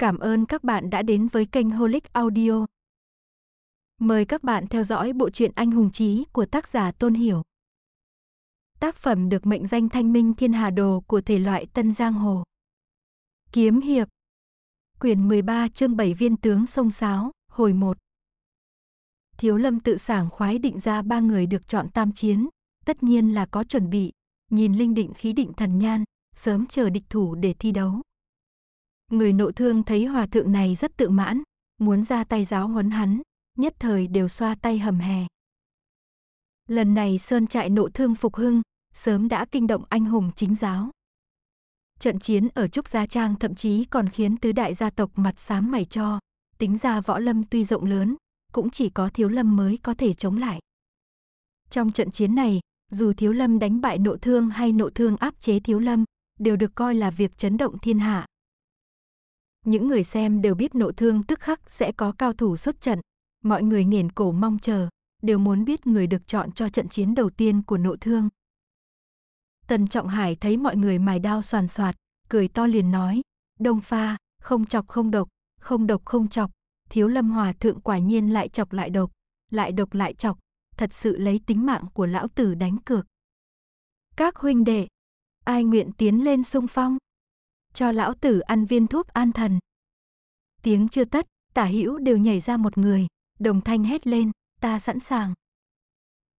Cảm ơn các bạn đã đến với kênh Holic Audio. Mời các bạn theo dõi bộ truyện Anh Hùng Chí của tác giả Tôn Hiểu. Tác phẩm được mệnh danh Thanh Minh Thiên Hà Đồ của thể loại Tân Giang Hồ. Kiếm hiệp. Quyển 13 chương 7 Viên tướng sông sáo, hồi 1. Thiếu Lâm Tự sảng khoái định ra 3 người được chọn tam chiến, tất nhiên là có chuẩn bị, nhìn Linh Định khí định thần nhan, sớm chờ địch thủ để thi đấu. Người Nộ Thương thấy hòa thượng này rất tự mãn, muốn ra tay giáo huấn hắn, nhất thời đều xoa tay hầm hè. Lần này Sơn Trại Nộ Thương phục hưng, sớm đã kinh động anh hùng chính giáo. Trận chiến ở Trúc Gia Trang thậm chí còn khiến tứ đại gia tộc mặt xám mày cho, tính ra võ lâm tuy rộng lớn, cũng chỉ có Thiếu Lâm mới có thể chống lại. Trong trận chiến này, dù Thiếu Lâm đánh bại Nộ Thương hay Nộ Thương áp chế Thiếu Lâm, đều được coi là việc chấn động thiên hạ. Những người xem đều biết Nộ Thương tức khắc sẽ có cao thủ xuất trận, mọi người nghiền cổ mong chờ, đều muốn biết người được chọn cho trận chiến đầu tiên của Nộ Thương. Tần Trọng Hải thấy mọi người mài đao soàn soạt, cười to liền nói, Đông Pha, không chọc không độc, không độc không chọc, Thiếu Lâm hòa thượng quả nhiên lại chọc lại độc, lại độc lại chọc, thật sự lấy tính mạng của lão tử đánh cược. Các huynh đệ, ai nguyện tiến lên xung phong? Cho lão tử ăn viên thuốc an thần. Tiếng chưa tắt, tả hữu đều nhảy ra một người, đồng thanh hét lên, ta sẵn sàng.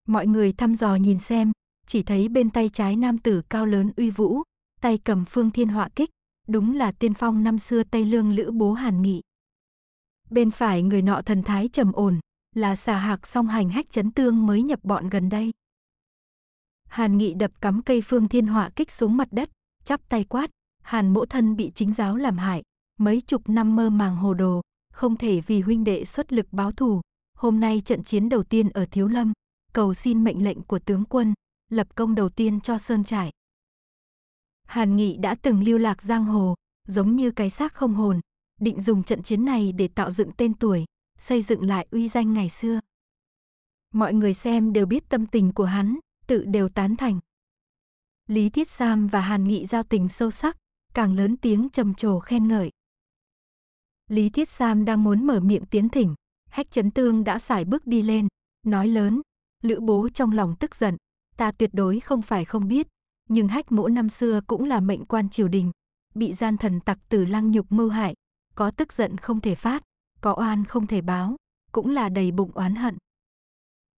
Mọi người thăm dò nhìn xem, chỉ thấy bên tay trái nam tử cao lớn uy vũ, tay cầm phương thiên họa kích, đúng là tiên phong năm xưa Tây Lương Lữ Bố Hàn Nghị. Bên phải người nọ thần thái trầm ổn, là Xà Hạc Song Hành Hách Chấn Tương mới nhập bọn gần đây. Hàn Nghị đập cắm cây phương thiên họa kích xuống mặt đất, chắp tay quát, Hàn mỗ thân bị chính giáo làm hại, mấy chục năm mơ màng hồ đồ, không thể vì huynh đệ xuất lực báo thù. Hôm nay trận chiến đầu tiên ở Thiếu Lâm, cầu xin mệnh lệnh của tướng quân, lập công đầu tiên cho Sơn Trại. Hàn Nghị đã từng lưu lạc giang hồ, giống như cái xác không hồn, định dùng trận chiến này để tạo dựng tên tuổi, xây dựng lại uy danh ngày xưa. Mọi người xem đều biết tâm tình của hắn, tự đều tán thành. Lý Thiết Sam và Hàn Nghị giao tình sâu sắc, càng lớn tiếng trầm trồ khen ngợi. Lý Thiết Sam đang muốn mở miệng tiến thỉnh, Hách Chấn Tương đã sải bước đi lên, nói lớn, Lữ Bố trong lòng tức giận, ta tuyệt đối không phải không biết, nhưng Hách mỗ năm xưa cũng là mệnh quan triều đình, bị gian thần tặc tử lăng nhục mưu hại, có tức giận không thể phát, có oan không thể báo, cũng là đầy bụng oán hận.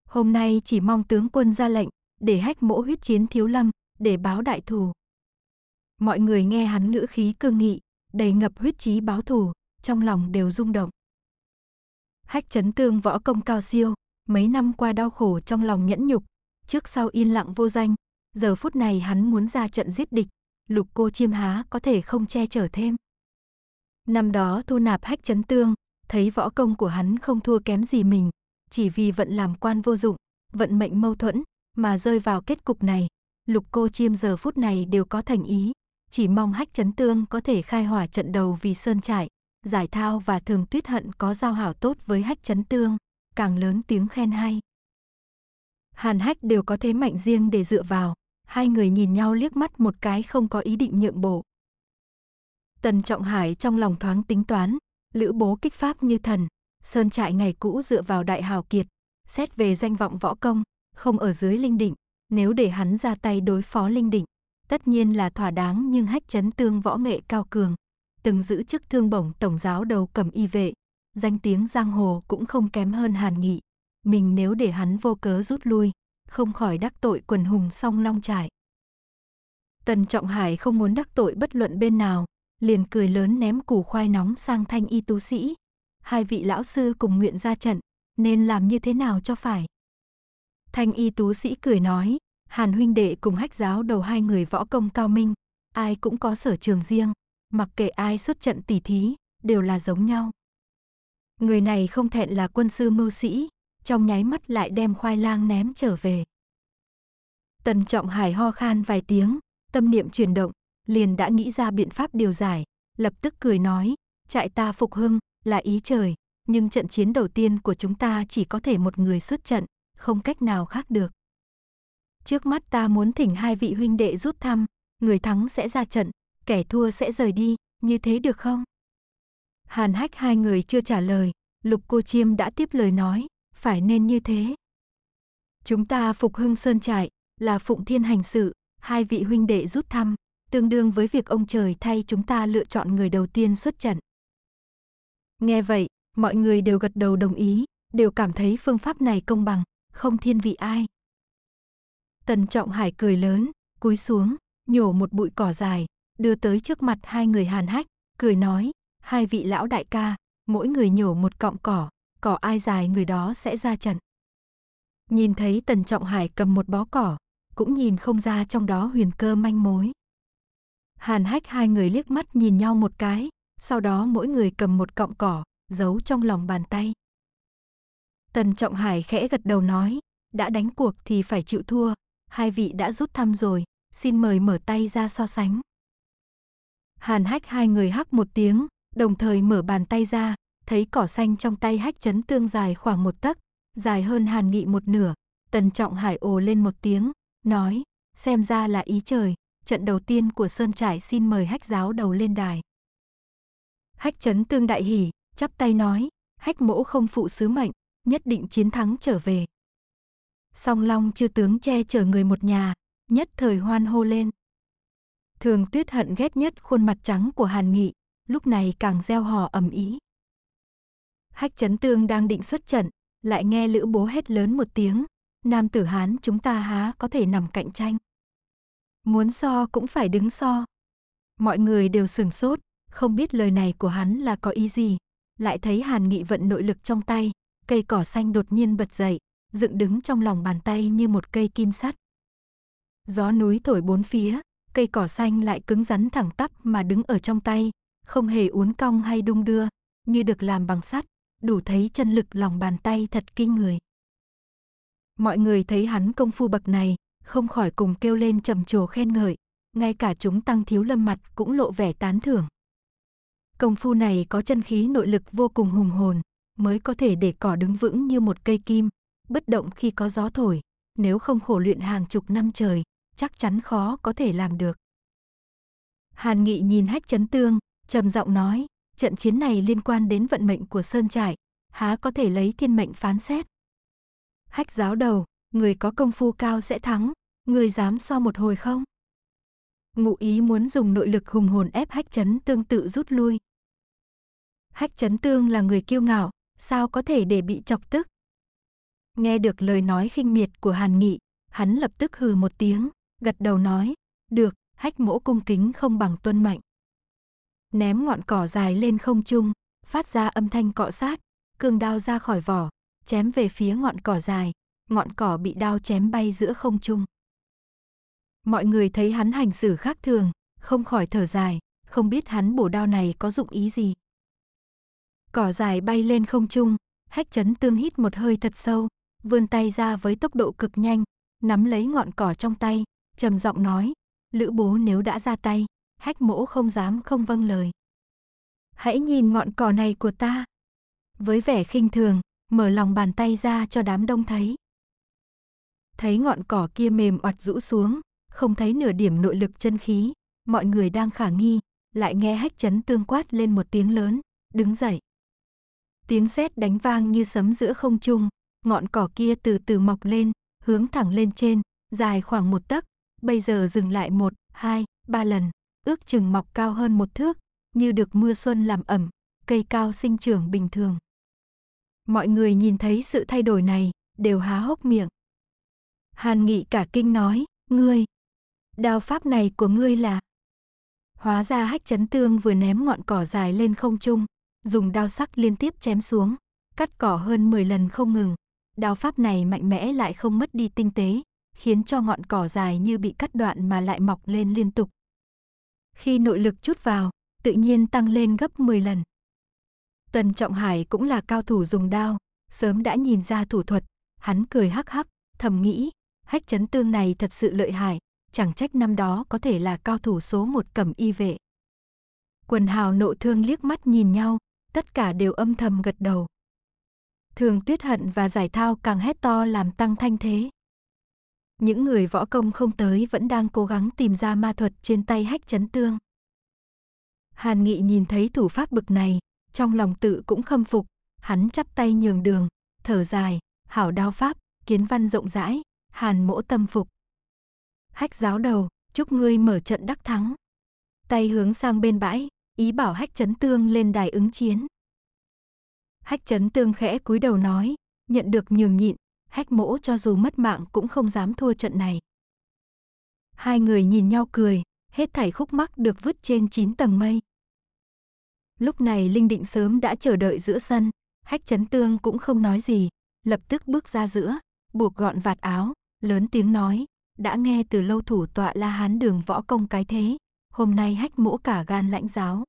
Hôm nay chỉ mong tướng quân ra lệnh, để Hách mỗ huyết chiến Thiếu Lâm, để báo đại thù. Mọi người nghe hắn ngữ khí cương nghị, đầy ngập huyết chí báo thù, trong lòng đều rung động. Hách Chấn Tương võ công cao siêu, mấy năm qua đau khổ trong lòng nhẫn nhục, trước sau yên lặng vô danh, giờ phút này hắn muốn ra trận giết địch, Lục Cô Chiêm há có thể không che chở thêm. Năm đó thu nạp Hách Chấn Tương, thấy võ công của hắn không thua kém gì mình, chỉ vì vận làm quan vô dụng, vận mệnh mâu thuẫn mà rơi vào kết cục này. Lục Cô Chiêm giờ phút này đều có thành ý, chỉ mong Hách Chấn Tương có thể khai hỏa trận đầu vì Sơn Trại. Giải Thao và Thường Tuyết Hận có giao hảo tốt với Hách Chấn Tương, càng lớn tiếng khen hay. Hàn Hách đều có thế mạnh riêng để dựa vào, hai người nhìn nhau liếc mắt một cái không có ý định nhượng bộ. Tần Trọng Hải trong lòng thoáng tính toán, Lữ Bố kích pháp như thần, Sơn Trại ngày cũ dựa vào đại hào kiệt, xét về danh vọng võ công, không ở dưới Linh Định, nếu để hắn ra tay đối phó Linh Định, tất nhiên là thỏa đáng nhưng Hách Chấn Tương võ nghệ cao cường. Từng giữ chức thương bổng tổng giáo đầu Cẩm Y Vệ, danh tiếng giang hồ cũng không kém hơn Hàn Nghị. Mình nếu để hắn vô cớ rút lui, không khỏi đắc tội quần hùng song long trải. Tần Trọng Hải không muốn đắc tội bất luận bên nào, liền cười lớn ném củ khoai nóng sang Thanh Y Tú Sĩ. Hai vị lão sư cùng nguyện ra trận, nên làm như thế nào cho phải? Thanh Y Tú Sĩ cười nói, Hàn huynh đệ cùng Hách giáo đầu hai người võ công cao minh, ai cũng có sở trường riêng. Mặc kệ ai xuất trận tỉ thí, đều là giống nhau. Người này không thẹn là quân sư mưu sĩ, trong nháy mắt lại đem khoai lang ném trở về. Tần Trọng Hải ho khan vài tiếng, tâm niệm chuyển động, liền đã nghĩ ra biện pháp điều giải, lập tức cười nói, trại ta phục hưng, là ý trời, nhưng trận chiến đầu tiên của chúng ta chỉ có thể một người xuất trận, không cách nào khác được. Trước mắt ta muốn thỉnh hai vị huynh đệ rút thăm, người thắng sẽ ra trận. Kẻ thua sẽ rời đi, như thế được không? Hàn Hách hai người chưa trả lời, Lục Cô Chiêm đã tiếp lời nói, phải nên như thế. Chúng ta phục hưng Sơn Trại là phụng thiên hành sự, hai vị huynh đệ rút thăm, tương đương với việc ông trời thay chúng ta lựa chọn người đầu tiên xuất trận. Nghe vậy, mọi người đều gật đầu đồng ý, đều cảm thấy phương pháp này công bằng, không thiên vị ai. Tần Trọng Hải cười lớn, cúi xuống, nhổ một bụi cỏ dài, đưa tới trước mặt hai người Hàn Hách, cười nói, hai vị lão đại ca, mỗi người nhổ một cọng cỏ ai dài người đó sẽ ra trận. Nhìn thấy Tần Trọng Hải cầm một bó cỏ, cũng nhìn không ra trong đó huyền cơ manh mối. Hàn Hách hai người liếc mắt nhìn nhau một cái, sau đó mỗi người cầm một cọng cỏ, giấu trong lòng bàn tay. Tần Trọng Hải khẽ gật đầu nói, đã đánh cuộc thì phải chịu thua, hai vị đã rút thăm rồi, xin mời mở tay ra so sánh. Hàn Hách hai người hắc một tiếng, đồng thời mở bàn tay ra, thấy cỏ xanh trong tay Hách Chấn Tương dài khoảng một tấc, dài hơn Hàn Nghị một nửa. Tần Trọng Hải ồ lên một tiếng, nói, xem ra là ý trời, trận đầu tiên của Sơn Trại xin mời Hách giáo đầu lên đài. Hách Chấn Tương đại hỉ, chắp tay nói, Hách mỗ không phụ sứ mệnh, nhất định chiến thắng trở về. Song Long chư tướng che chở người một nhà, nhất thời hoan hô lên. Thường Tuyết Hận ghét nhất khuôn mặt trắng của Hàn Nghị, lúc này càng reo hò ầm ĩ. Hách Chấn Tương đang định xuất trận, lại nghe Lữ Bố hét lớn một tiếng, nam tử Hán chúng ta há có thể nằm cạnh tranh. Muốn so cũng phải đứng so. Mọi người đều sửng sốt, không biết lời này của hắn là có ý gì, lại thấy Hàn Nghị vận nội lực trong tay, cây cỏ xanh đột nhiên bật dậy, dựng đứng trong lòng bàn tay như một cây kim sắt. Gió núi thổi bốn phía, cây cỏ xanh lại cứng rắn thẳng tắp mà đứng ở trong tay, không hề uốn cong hay đung đưa, như được làm bằng sắt, đủ thấy chân lực lòng bàn tay thật kinh người. Mọi người thấy hắn công phu bậc này, không khỏi cùng kêu lên trầm trồ khen ngợi, ngay cả chúng tăng Thiếu Lâm mặt cũng lộ vẻ tán thưởng. Công phu này có chân khí nội lực vô cùng hùng hồn, mới có thể để cỏ đứng vững như một cây kim, bất động khi có gió thổi, nếu không khổ luyện hàng chục năm trời, chắc chắn khó có thể làm được. Hàn Nghị nhìn Hách Chấn Tương, trầm giọng nói, trận chiến này liên quan đến vận mệnh của Sơn Trại, há có thể lấy thiên mệnh phán xét. Hách giáo đầu, người có công phu cao sẽ thắng, người dám so một hồi không? Ngụ ý muốn dùng nội lực hùng hồn ép Hách Chấn Tương tự rút lui. Hách Chấn Tương là người kiêu ngạo, sao có thể để bị chọc tức? Nghe được lời nói khinh miệt của Hàn Nghị, hắn lập tức hừ một tiếng, gật đầu nói, được, Hách mỗ cung kính không bằng tuân mệnh. Ném ngọn cỏ dài lên không trung, phát ra âm thanh cọ sát, cương đao ra khỏi vỏ, chém về phía ngọn cỏ dài, ngọn cỏ bị đao chém bay giữa không trung. Mọi người thấy hắn hành xử khác thường, không khỏi thở dài, không biết hắn bổ đao này có dụng ý gì. Cỏ dài bay lên không trung, Hách Chấn Tương hít một hơi thật sâu, vươn tay ra với tốc độ cực nhanh, nắm lấy ngọn cỏ trong tay, trầm giọng nói, Lữ Bố nếu đã ra tay, Hách mỗ không dám không vâng lời. Hãy nhìn ngọn cỏ này của ta. Với vẻ khinh thường, mở lòng bàn tay ra cho đám đông thấy. Thấy ngọn cỏ kia mềm oặt rũ xuống, không thấy nửa điểm nội lực chân khí, mọi người đang khả nghi, lại nghe Hách Chấn Tương quát lên một tiếng lớn, đứng dậy. Tiếng sét đánh vang như sấm giữa không trung, ngọn cỏ kia từ từ mọc lên, hướng thẳng lên trên, dài khoảng một tấc, bây giờ dừng lại một, hai, ba lần, ước chừng mọc cao hơn một thước, như được mưa xuân làm ẩm, cây cao sinh trưởng bình thường. Mọi người nhìn thấy sự thay đổi này, đều há hốc miệng. Hàn Nghị cả kinh nói, ngươi, đao pháp này của ngươi là... Hóa ra Hách Chấn Tương vừa ném ngọn cỏ dài lên không trung, dùng đao sắc liên tiếp chém xuống, cắt cỏ hơn 10 lần không ngừng. Đao pháp này mạnh mẽ lại không mất đi tinh tế, khiến cho ngọn cỏ dài như bị cắt đoạn mà lại mọc lên liên tục. Khi nội lực chút vào, tự nhiên tăng lên gấp 10 lần. Tần Trọng Hải cũng là cao thủ dùng đao, sớm đã nhìn ra thủ thuật, hắn cười hắc hắc, thầm nghĩ, Hách Chấn Tương này thật sự lợi hại, chẳng trách năm đó có thể là cao thủ số một Cẩm Y Vệ. Quần hào Nộ Thương liếc mắt nhìn nhau, tất cả đều âm thầm gật đầu. Thường Tuyết Hận và Giải Thao càng hét to làm tăng thanh thế. Những người võ công không tới vẫn đang cố gắng tìm ra ma thuật trên tay Hách Chấn Tương. Hàn Nghị nhìn thấy thủ pháp bực này, trong lòng tự cũng khâm phục, hắn chắp tay nhường đường, thở dài, hảo đao pháp, kiến văn rộng rãi, Hàn mỗ tâm phục. Hách giáo đầu, chúc ngươi mở trận đắc thắng. Tay hướng sang bên bãi, ý bảo Hách Chấn Tương lên đài ứng chiến. Hách Chấn Tương khẽ cúi đầu nói, nhận được nhường nhịn, Hách mỗ cho dù mất mạng cũng không dám thua trận này. Hai người nhìn nhau cười, hết thảy khúc mắc được vứt trên 9 tầng mây. Lúc này Linh Định sớm đã chờ đợi giữa sân, Hách Chấn Tương cũng không nói gì, lập tức bước ra giữa, buộc gọn vạt áo, lớn tiếng nói, đã nghe từ lâu thủ tọa La Hán Đường võ công cái thế, hôm nay Hách mỗ cả gan lãnh giáo.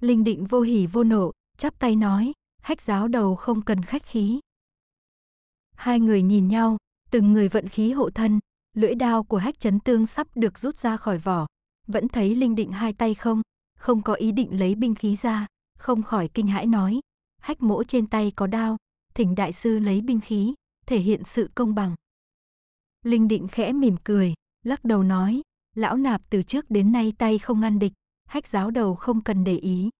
Linh Định vô hỉ vô nộ, chắp tay nói, Hách giáo đầu không cần khách khí. Hai người nhìn nhau, từng người vận khí hộ thân, lưỡi đao của Hách Chấn Tương sắp được rút ra khỏi vỏ, vẫn thấy Linh Định hai tay không có ý định lấy binh khí ra, không khỏi kinh hãi nói, Hách mỗ trên tay có đao, thỉnh đại sư lấy binh khí, thể hiện sự công bằng. Linh Định khẽ mỉm cười, lắc đầu nói, lão nạp từ trước đến nay tay không ngăn địch, Hách giáo đầu không cần để ý.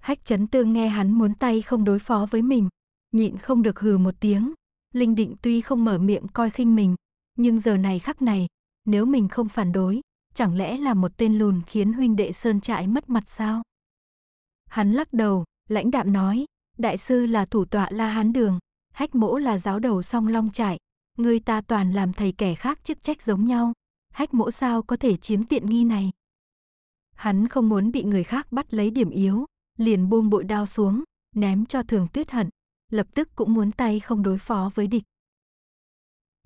Hách Chấn Tương nghe hắn muốn tay không đối phó với mình, nhịn không được hừ một tiếng. Linh Định tuy không mở miệng coi khinh mình, nhưng giờ này khắc này, nếu mình không phản đối, chẳng lẽ là một tên lùn khiến huynh đệ Sơn Trại mất mặt sao? Hắn lắc đầu, lãnh đạm nói, đại sư là thủ tọa La Hán Đường, Hách mỗ là giáo đầu Song Long Trại, người ta toàn làm thầy kẻ khác chức trách giống nhau, Hách mỗ sao có thể chiếm tiện nghi này? Hắn không muốn bị người khác bắt lấy điểm yếu, liền buông bội đao xuống, ném cho Thường Tuyết Hận, lập tức cũng muốn tay không đối phó với địch.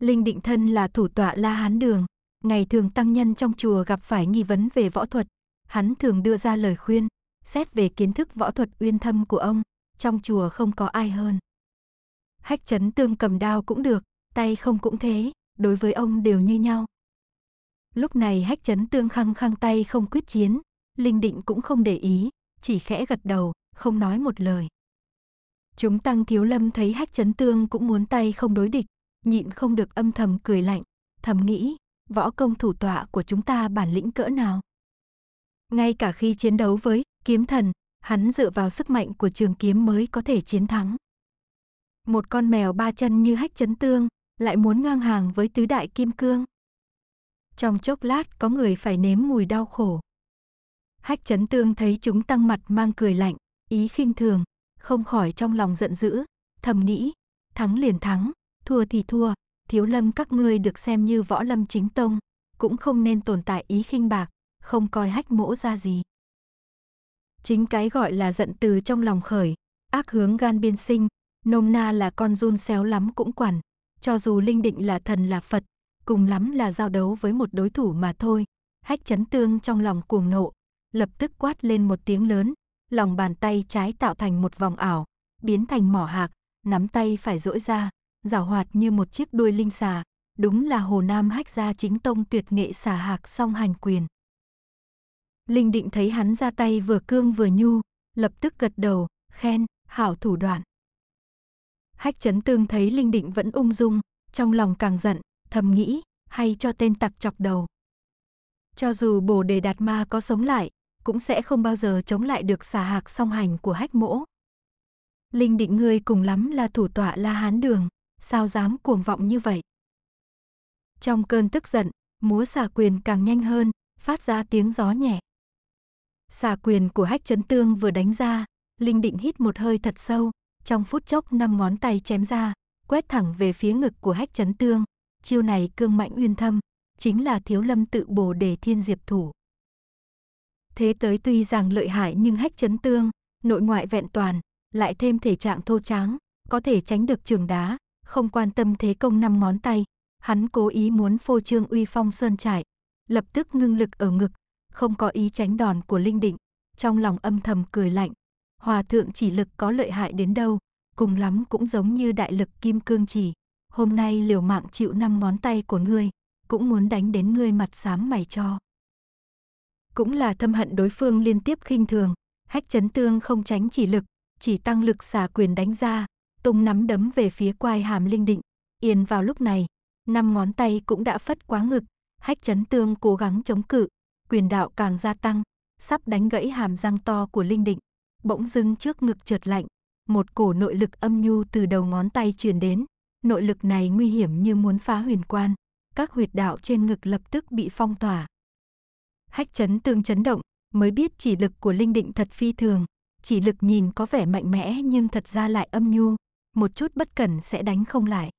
Linh Định thân là thủ tọa La Hán Đường, ngày thường tăng nhân trong chùa gặp phải nghi vấn về võ thuật, hắn thường đưa ra lời khuyên, xét về kiến thức võ thuật uyên thâm của ông, trong chùa không có ai hơn. Hách Chấn Tương cầm đao cũng được, tay không cũng thế, đối với ông đều như nhau. Lúc này Hách Chấn Tương khăng khăng tay không quyết chiến, Linh Định cũng không để ý, chỉ khẽ gật đầu, không nói một lời. Chúng tăng Thiếu Lâm thấy Hách Chấn Tương cũng muốn tay không đối địch, nhịn không được âm thầm cười lạnh, thầm nghĩ, võ công thủ tọa của chúng ta bản lĩnh cỡ nào. Ngay cả khi chiến đấu với kiếm thần, hắn dựa vào sức mạnh của trường kiếm mới có thể chiến thắng. Một con mèo ba chân như Hách Chấn Tương lại muốn ngang hàng với tứ đại kim cương. Trong chốc lát có người phải nếm mùi đau khổ. Hách Chấn Tương thấy chúng tăng mặt mang cười lạnh, ý khinh thường, không khỏi trong lòng giận dữ, thầm nghĩ, thắng liền thắng, thua thì thua, Thiếu Lâm các ngươi được xem như võ lâm chính tông, cũng không nên tồn tại ý khinh bạc, không coi Hách mỗ ra gì. Chính cái gọi là giận từ trong lòng khởi, ác hướng gan biên sinh, nôm na là con run xéo lắm cũng quản, cho dù Linh Định là thần là Phật, cùng lắm là giao đấu với một đối thủ mà thôi. Hách Chấn Tương trong lòng cuồng nộ, lập tức quát lên một tiếng lớn, lòng bàn tay trái tạo thành một vòng ảo, biến thành mỏ hạc, nắm tay phải duỗi ra, giảo hoạt như một chiếc đuôi linh xà, đúng là Hồ Nam Hách gia chính tông tuyệt nghệ Xà Hạc Song Hành quyền. Linh Định thấy hắn ra tay vừa cương vừa nhu, lập tức gật đầu, khen, hảo thủ đoạn. Hách Chấn Tương thấy Linh Định vẫn ung dung, trong lòng càng giận, thầm nghĩ, hay cho tên tặc chọc đầu. Cho dù Bồ Đề Đạt Ma có sống lại, cũng sẽ không bao giờ chống lại được Xà Hạc Song Hành của Hách mỗ. Linh Định ngươi cùng lắm là thủ tọa La Hán Đường, sao dám cuồng vọng như vậy? Trong cơn tức giận, múa xà quyền càng nhanh hơn, phát ra tiếng gió nhẹ. Xà quyền của Hách Chấn Tương vừa đánh ra, Linh Định hít một hơi thật sâu, trong phút chốc 5 ngón tay chém ra, quét thẳng về phía ngực của Hách Chấn Tương. Chiêu này cương mãnh uyên thâm, chính là Thiếu Lâm Tự Bồ Đề Thiên Diệp Thủ. Thế tới tuy rằng lợi hại nhưng Hách Chấn Tương, nội ngoại vẹn toàn, lại thêm thể trạng thô tráng, có thể tránh được trường đá, không quan tâm thế công 5 ngón tay. Hắn cố ý muốn phô trương uy phong Sơn Trại, lập tức ngưng lực ở ngực, không có ý tránh đòn của Linh Định, trong lòng âm thầm cười lạnh. Hòa thượng chỉ lực có lợi hại đến đâu, cùng lắm cũng giống như đại lực kim cương chỉ. Hôm nay liều mạng chịu 5 ngón tay của ngươi, cũng muốn đánh đến ngươi mặt xám mày cho. Cũng là thâm hận đối phương liên tiếp khinh thường, Hách Chấn Tương không tránh chỉ lực, chỉ tăng lực xà quyền đánh ra, tung nắm đấm về phía quai hàm Linh Định. Yên vào lúc này, 5 ngón tay cũng đã phất quá ngực, Hách Chấn Tương cố gắng chống cự, quyền đạo càng gia tăng, sắp đánh gãy hàm răng to của Linh Định. bỗng dưng trước ngực trượt lạnh, một cổ nội lực âm nhu từ đầu ngón tay truyền đến, nội lực này nguy hiểm như muốn phá huyền quan, các huyệt đạo trên ngực lập tức bị phong tỏa. Hách Chấn Tương chấn động, mới biết chỉ lực của Linh Định thật phi thường, chỉ lực nhìn có vẻ mạnh mẽ nhưng thật ra lại âm nhu, một chút bất cẩn sẽ đánh không lại.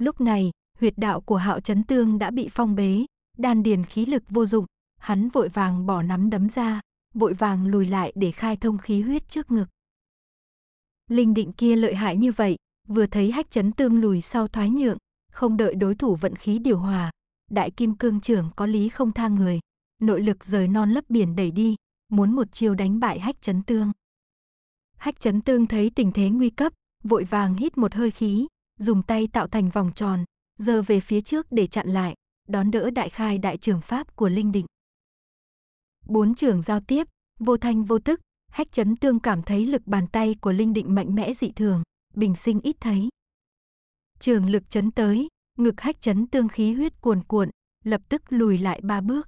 Lúc này, huyệt đạo của Hạo Chấn Tương đã bị phong bế, đan điền khí lực vô dụng, hắn vội vàng bỏ nắm đấm ra, vội vàng lùi lại để khai thông khí huyết trước ngực. Linh Định kia lợi hại như vậy, vừa thấy Hách Chấn Tương lùi sau thoái nhượng, không đợi đối thủ vận khí điều hòa, Đại Kim Cương Trường có lý không tha người, nội lực rời non lấp biển đẩy đi, muốn một chiêu đánh bại Hách Chấn Tương. Hách Chấn Tương thấy tình thế nguy cấp, vội vàng hít một hơi khí, dùng tay tạo thành vòng tròn, giơ về phía trước để chặn lại, đón đỡ đại khai đại trưởng pháp của Linh Định. Bốn trưởng giao tiếp, vô thanh vô tức, Hách Chấn Tương cảm thấy lực bàn tay của Linh Định mạnh mẽ dị thường, bình sinh ít thấy. Trường lực chấn tới, ngực Hách Chấn Tương khí huyết cuồn cuộn, lập tức lùi lại 3 bước.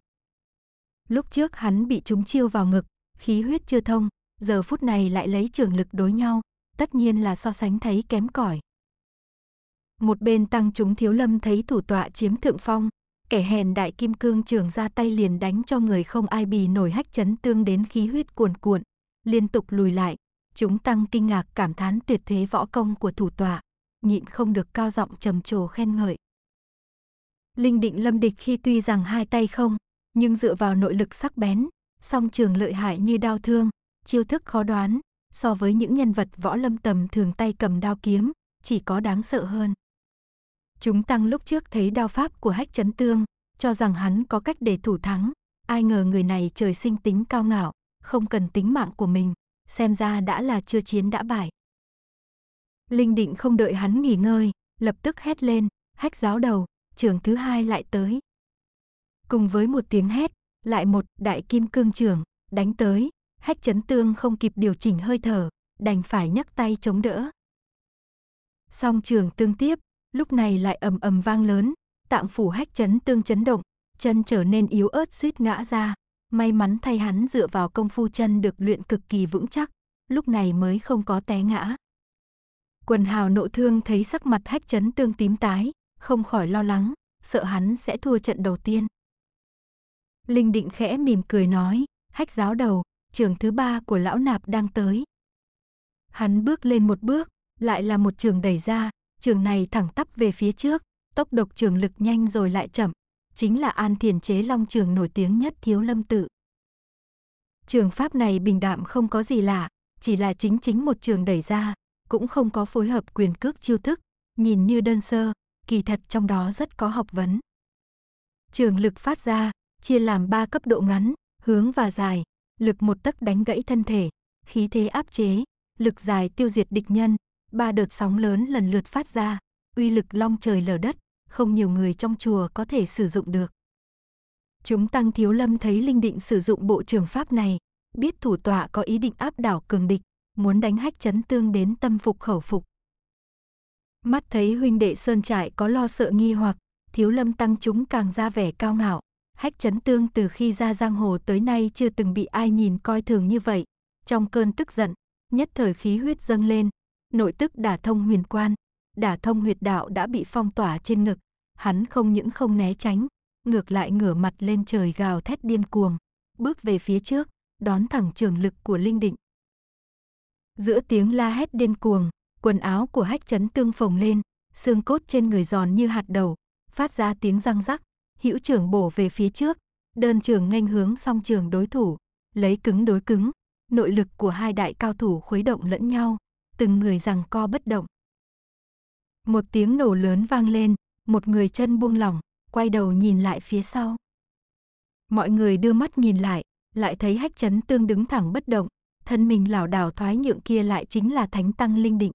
Lúc trước hắn bị trúng chiêu vào ngực, khí huyết chưa thông, giờ phút này lại lấy trường lực đối nhau, tất nhiên là so sánh thấy kém cỏi. Một bên tăng chúng Thiếu Lâm thấy thủ tọa chiếm thượng phong, kẻ hèn Đại Kim Cương Trường ra tay liền đánh cho người không ai bì nổi Hách Chấn Tương đến khí huyết cuồn cuộn, liên tục lùi lại. Chúng tăng kinh ngạc cảm thán tuyệt thế võ công của thủ tọa, nhịn không được cao giọng trầm trồ khen ngợi. Linh Định lâm địch khi tuy rằng hai tay không, nhưng dựa vào nội lực sắc bén, song trường lợi hại như đao thương, chiêu thức khó đoán, so với những nhân vật võ lâm tầm thường tay cầm đao kiếm, chỉ có đáng sợ hơn. Chúng tăng lúc trước thấy đao pháp của Hách Chấn Tương, cho rằng hắn có cách để thủ thắng, ai ngờ người này trời sinh tính cao ngạo, không cần tính mạng của mình, xem ra đã là chưa chiến đã bại. Linh Định không đợi hắn nghỉ ngơi, lập tức hét lên, Hách giáo đầu, trường thứ hai lại tới. Cùng với một tiếng hét, lại một Đại Kim Cương Trường đánh tới, Hách Chấn Tương không kịp điều chỉnh hơi thở, đành phải nhấc tay chống đỡ. Song trường tương tiếp, lúc này lại ầm ầm vang lớn, tạng phủ Hách Chấn Tương chấn động, chân trở nên yếu ớt suýt ngã ra, may mắn thay hắn dựa vào công phu chân được luyện cực kỳ vững chắc, lúc này mới không có té ngã. Quần hào Nộ Thương thấy sắc mặt Hách Chấn Tương tím tái, không khỏi lo lắng, sợ hắn sẽ thua trận đầu tiên. Linh Định khẽ mỉm cười nói, Hách giáo đầu, trường thứ ba của lão nạp đang tới. Hắn bước lên một bước, lại là một trường đẩy ra, trường này thẳng tắp về phía trước, tốc độ trường lực nhanh rồi lại chậm, chính là An Thiền Chế Long Trường nổi tiếng nhất Thiếu Lâm Tự. Trường pháp này bình đạm không có gì lạ, chỉ là chính một trường đẩy ra, cũng không có phối hợp quyền cước chiêu thức, nhìn như đơn sơ, kỳ thật trong đó rất có học vấn. Trường lực phát ra, chia làm 3 cấp độ ngắn, hướng và dài, lực một tấc đánh gãy thân thể, khí thế áp chế, lực dài tiêu diệt địch nhân, 3 đợt sóng lớn lần lượt phát ra, uy lực long trời lở đất, không nhiều người trong chùa có thể sử dụng được. Chúng tăng Thiếu Lâm thấy Linh Định sử dụng bộ trường pháp này, biết thủ tọa có ý định áp đảo cường địch, muốn đánh Hách Chấn Tương đến tâm phục khẩu phục. Mắt thấy huynh đệ Sơn Trại có lo sợ nghi hoặc, Thiếu Lâm tăng chúng càng ra vẻ cao ngạo. Hách Chấn Tương từ khi ra giang hồ tới nay chưa từng bị ai nhìn coi thường như vậy, trong cơn tức giận, nhất thời khí huyết dâng lên, nội tức đả thông huyền quan, đả thông huyệt đạo đã bị phong tỏa trên ngực, hắn không những không né tránh, ngược lại ngửa mặt lên trời gào thét điên cuồng, bước về phía trước, đón thẳng trường lực của Linh Định. Giữa tiếng la hét điên cuồng, quần áo của Hách Chấn Tương phồng lên, xương cốt trên người giòn như hạt đậu, phát ra tiếng răng rắc. Hữu trưởng bổ về phía trước, đơn trưởng nghênh hướng song trưởng đối thủ, lấy cứng đối cứng, nội lực của hai đại cao thủ khuấy động lẫn nhau, từng người giằng co bất động. Một tiếng nổ lớn vang lên, một người chân buông lỏng, quay đầu nhìn lại phía sau. Mọi người đưa mắt nhìn lại, lại thấy Hách Chấn Tương đứng thẳng bất động, thân mình lảo đảo thoái nhượng kia lại chính là Thánh Tăng Linh Định.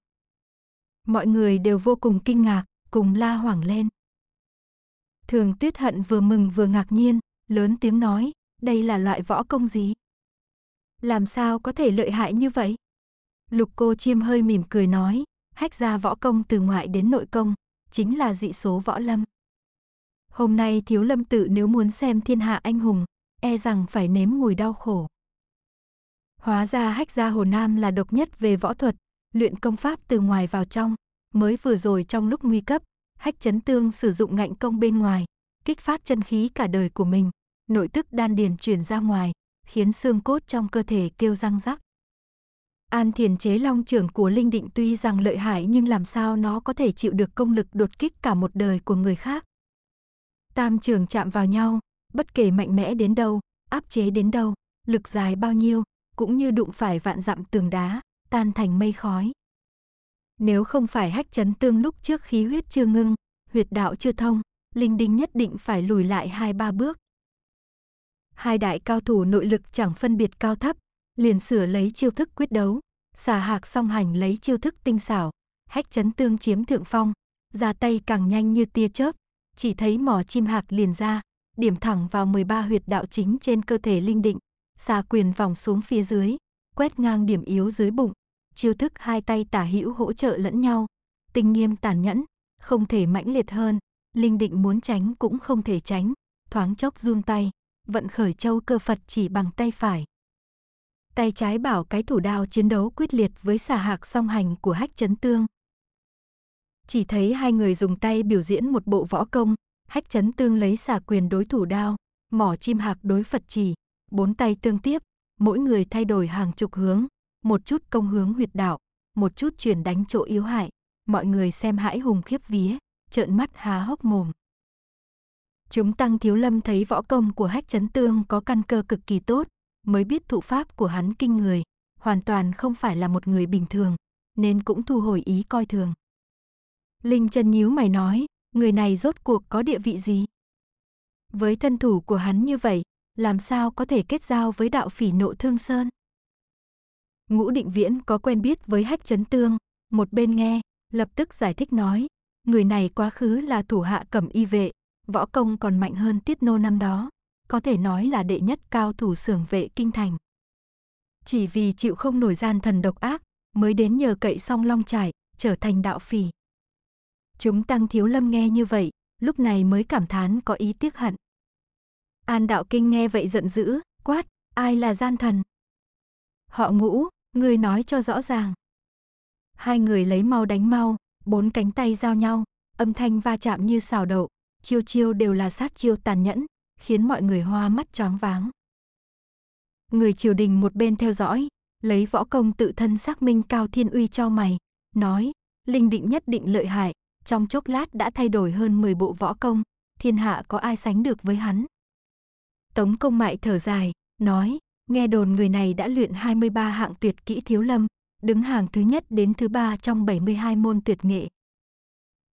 Mọi người đều vô cùng kinh ngạc, cùng la hoảng lên. Thường Tuyết Hận vừa mừng vừa ngạc nhiên, lớn tiếng nói, đây là loại võ công gì? Làm sao có thể lợi hại như vậy? Lục Cô Chiêm hơi mỉm cười nói, Hách gia võ công từ ngoại đến nội công, chính là dị số võ lâm. Hôm nay Thiếu Lâm Tự nếu muốn xem thiên hạ anh hùng, e rằng phải nếm mùi đau khổ. Hóa ra Hách gia Hồ Nam là độc nhất về võ thuật, luyện công pháp từ ngoài vào trong. Mới vừa rồi trong lúc nguy cấp, Hách Chấn Tương sử dụng ngạnh công bên ngoài, kích phát chân khí cả đời của mình, nội tức đan điền chuyển ra ngoài, khiến xương cốt trong cơ thể kêu răng rắc. An Thiền Chế Long Trưởng của Linh Định tuy rằng lợi hại nhưng làm sao nó có thể chịu được công lực đột kích cả một đời của người khác. Tam trường chạm vào nhau, bất kể mạnh mẽ đến đâu, áp chế đến đâu, lực dài bao nhiêu, cũng như đụng phải vạn dặm tường đá, tan thành mây khói. Nếu không phải Hách Chấn Tương lúc trước khí huyết chưa ngưng, huyệt đạo chưa thông, Linh Đinh nhất định phải lùi lại 2-3 bước. Hai đại cao thủ nội lực chẳng phân biệt cao thấp, liền sửa lấy chiêu thức quyết đấu, Xà Hạc Song Hành lấy chiêu thức tinh xảo, Hách Chấn Tương chiếm thượng phong, ra tay càng nhanh như tia chớp, chỉ thấy mỏ chim hạc liền ra, điểm thẳng vào 13 huyệt đạo chính trên cơ thể Linh Định, xà quyền vòng xuống phía dưới, quét ngang điểm yếu dưới bụng, chiêu thức hai tay tả hữu hỗ trợ lẫn nhau, tinh nghiêm tàn nhẫn, không thể mãnh liệt hơn, Linh Định muốn tránh cũng không thể tránh, thoáng chốc run tay, vận khởi Châu Cơ Phật Chỉ bằng tay phải. Tay trái bảo cái thủ đao chiến đấu quyết liệt với Xà Hạc Song Hành của Hách Chấn Tương. Chỉ thấy hai người dùng tay biểu diễn một bộ võ công, Hách Chấn Tương lấy xà quyền đối thủ đao, mỏ chim hạc đối Phật Chỉ, 4 tay tương tiếp, mỗi người thay đổi hàng chục hướng, một chút công hướng huyệt đạo, một chút chuyển đánh chỗ yếu hại, mọi người xem hãi hùng khiếp vía, trợn mắt há hốc mồm. Chúng tăng Thiếu Lâm thấy võ công của Hách Chấn Tương có căn cơ cực kỳ tốt, mới biết thủ pháp của hắn kinh người, hoàn toàn không phải là một người bình thường, nên cũng thu hồi ý coi thường. Linh Chân nhíu mày nói, người này rốt cuộc có địa vị gì? Với thân thủ của hắn như vậy, làm sao có thể kết giao với đạo phỉ Nộ Thương Sơn? Ngũ Định Viễn có quen biết với Hách Chấn Tương, một bên nghe, lập tức giải thích nói, người này quá khứ là thủ hạ Cẩm Y Vệ, võ công còn mạnh hơn Tiết Nô năm đó, có thể nói là đệ nhất cao thủ xưởng vệ kinh thành. Chỉ vì chịu không nổi gian thần độc ác, mới đến nhờ cậy Song Long Trải, trở thành đạo phỉ. Chúng tăng Thiếu Lâm nghe như vậy, lúc này mới cảm thán có ý tiếc hận. An Đạo Kinh nghe vậy giận dữ, quát, ai là gian thần? Họ Ngũ, ngươi nói cho rõ ràng. Hai người lấy mau đánh mau, 4 cánh tay giao nhau, âm thanh va chạm như xào đậu, chiêu chiêu đều là sát chiêu tàn nhẫn, khiến mọi người hoa mắt choáng váng. Người triều đình một bên theo dõi, lấy võ công tự thân xác minh Cao Thiên Uy cho mày, nói, Linh Định nhất định lợi hại, trong chốc lát đã thay đổi hơn 10 bộ võ công, thiên hạ có ai sánh được với hắn. Tống Công Mại thở dài, nói, nghe đồn người này đã luyện 23 hạng tuyệt kỹ Thiếu Lâm, đứng hàng thứ nhất đến thứ 3 trong 72 môn tuyệt nghệ.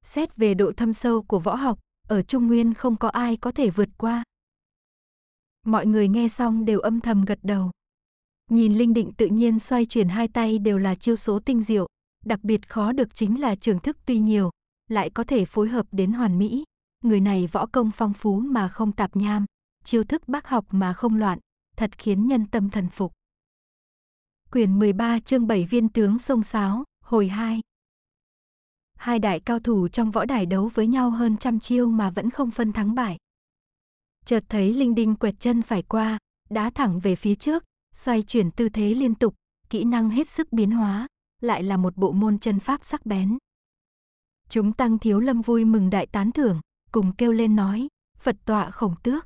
Xét về độ thâm sâu của võ học, ở Trung Nguyên không có ai có thể vượt qua. Mọi người nghe xong đều âm thầm gật đầu. Nhìn Linh Định tự nhiên xoay chuyển hai tay đều là chiêu số tinh diệu, đặc biệt khó được chính là trường thức tuy nhiều, lại có thể phối hợp đến hoàn mỹ. Người này võ công phong phú mà không tạp nham, chiêu thức bác học mà không loạn, thật khiến nhân tâm thần phục. Quyển 13 chương 7 Viên tướng sông sáo, hồi 2. Hai đại cao thủ trong võ đài đấu với nhau hơn trăm chiêu mà vẫn không phân thắng bại. Chợt thấy Linh Đinh quẹt chân phải qua, đá thẳng về phía trước, xoay chuyển tư thế liên tục, kỹ năng hết sức biến hóa, lại là một bộ môn chân pháp sắc bén. Chúng tăng Thiếu Lâm vui mừng đại tán thưởng, cùng kêu lên nói, Phật Tọa Khổng Tước.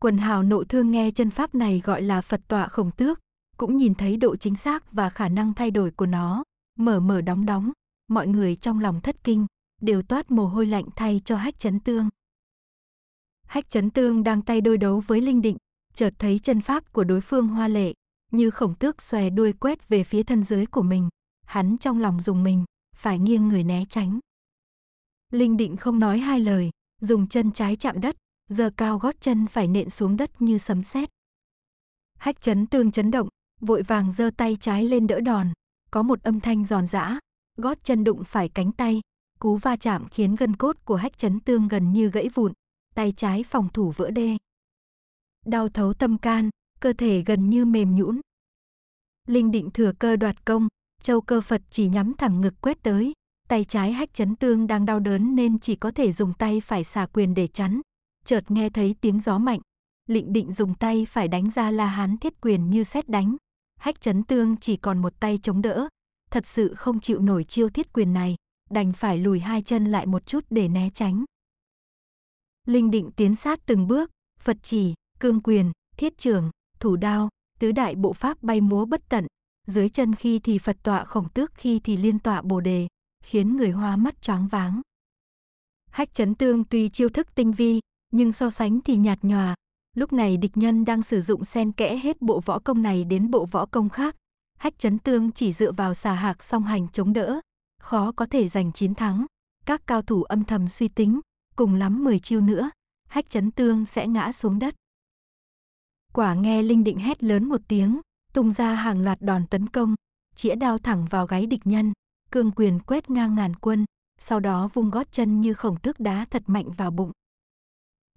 Quần hào Nộ Thương nghe chân pháp này gọi là Phật Tọa Khổng Tước, cũng nhìn thấy độ chính xác và khả năng thay đổi của nó, mở đóng đóng, mọi người trong lòng thất kinh, đều toát mồ hôi lạnh thay cho Hách Chấn Tương. Hách Chấn Tương đang tay đối đấu với Linh Định, chợt thấy chân pháp của đối phương hoa lệ, như khổng tước xòe đuôi quét về phía thân dưới của mình, hắn trong lòng dùng mình, phải nghiêng người né tránh. Linh Định không nói hai lời, dùng chân trái chạm đất, giơ cao gót chân phải nện xuống đất như sấm sét. Hách Chấn Tương chấn động, vội vàng giơ tay trái lên đỡ đòn, có một âm thanh giòn giã, gót chân đụng phải cánh tay, cú va chạm khiến gân cốt của Hách Chấn Tương gần như gãy vụn, tay trái phòng thủ vỡ đê. Đau thấu tâm can, cơ thể gần như mềm nhũn. Linh Định thừa cơ đoạt công, Châu Cơ Phật Chỉ nhắm thẳng ngực quét tới, tay trái Hách Chấn Tương đang đau đớn nên chỉ có thể dùng tay phải xả quyền để chắn, chợt nghe thấy tiếng gió mạnh. Linh Định dùng tay phải đánh ra La Hán Thiết Quyền như sét đánh, Hách Chấn Tương chỉ còn một tay chống đỡ, thật sự không chịu nổi chiêu thiết quyền này, đành phải lùi hai chân lại một chút để né tránh. Linh Định tiến sát từng bước, Phật chỉ, cương quyền, thiết trưởng, thủ đao, tứ đại bộ pháp bay múa bất tận, dưới chân khi thì Phật tọa khổng tước, khi thì liên tọa bồ đề, khiến người hoa mắt choáng váng. Hách Chấn Tương tuy chiêu thức tinh vi, nhưng so sánh thì nhạt nhòa, lúc này địch nhân đang sử dụng xen kẽ hết bộ võ công này đến bộ võ công khác, Hách Chấn Tương chỉ dựa vào xà hạc song hành chống đỡ, khó có thể giành chiến thắng. Các cao thủ âm thầm suy tính, cùng lắm 10 chiêu nữa, Hách Chấn Tương sẽ ngã xuống đất. Quả nghe Linh Định hét lớn một tiếng, tung ra hàng loạt đòn tấn công, chĩa đao thẳng vào gáy địch nhân, cương quyền quét ngang ngàn quân, sau đó vung gót chân như khổng tước đá thật mạnh vào bụng.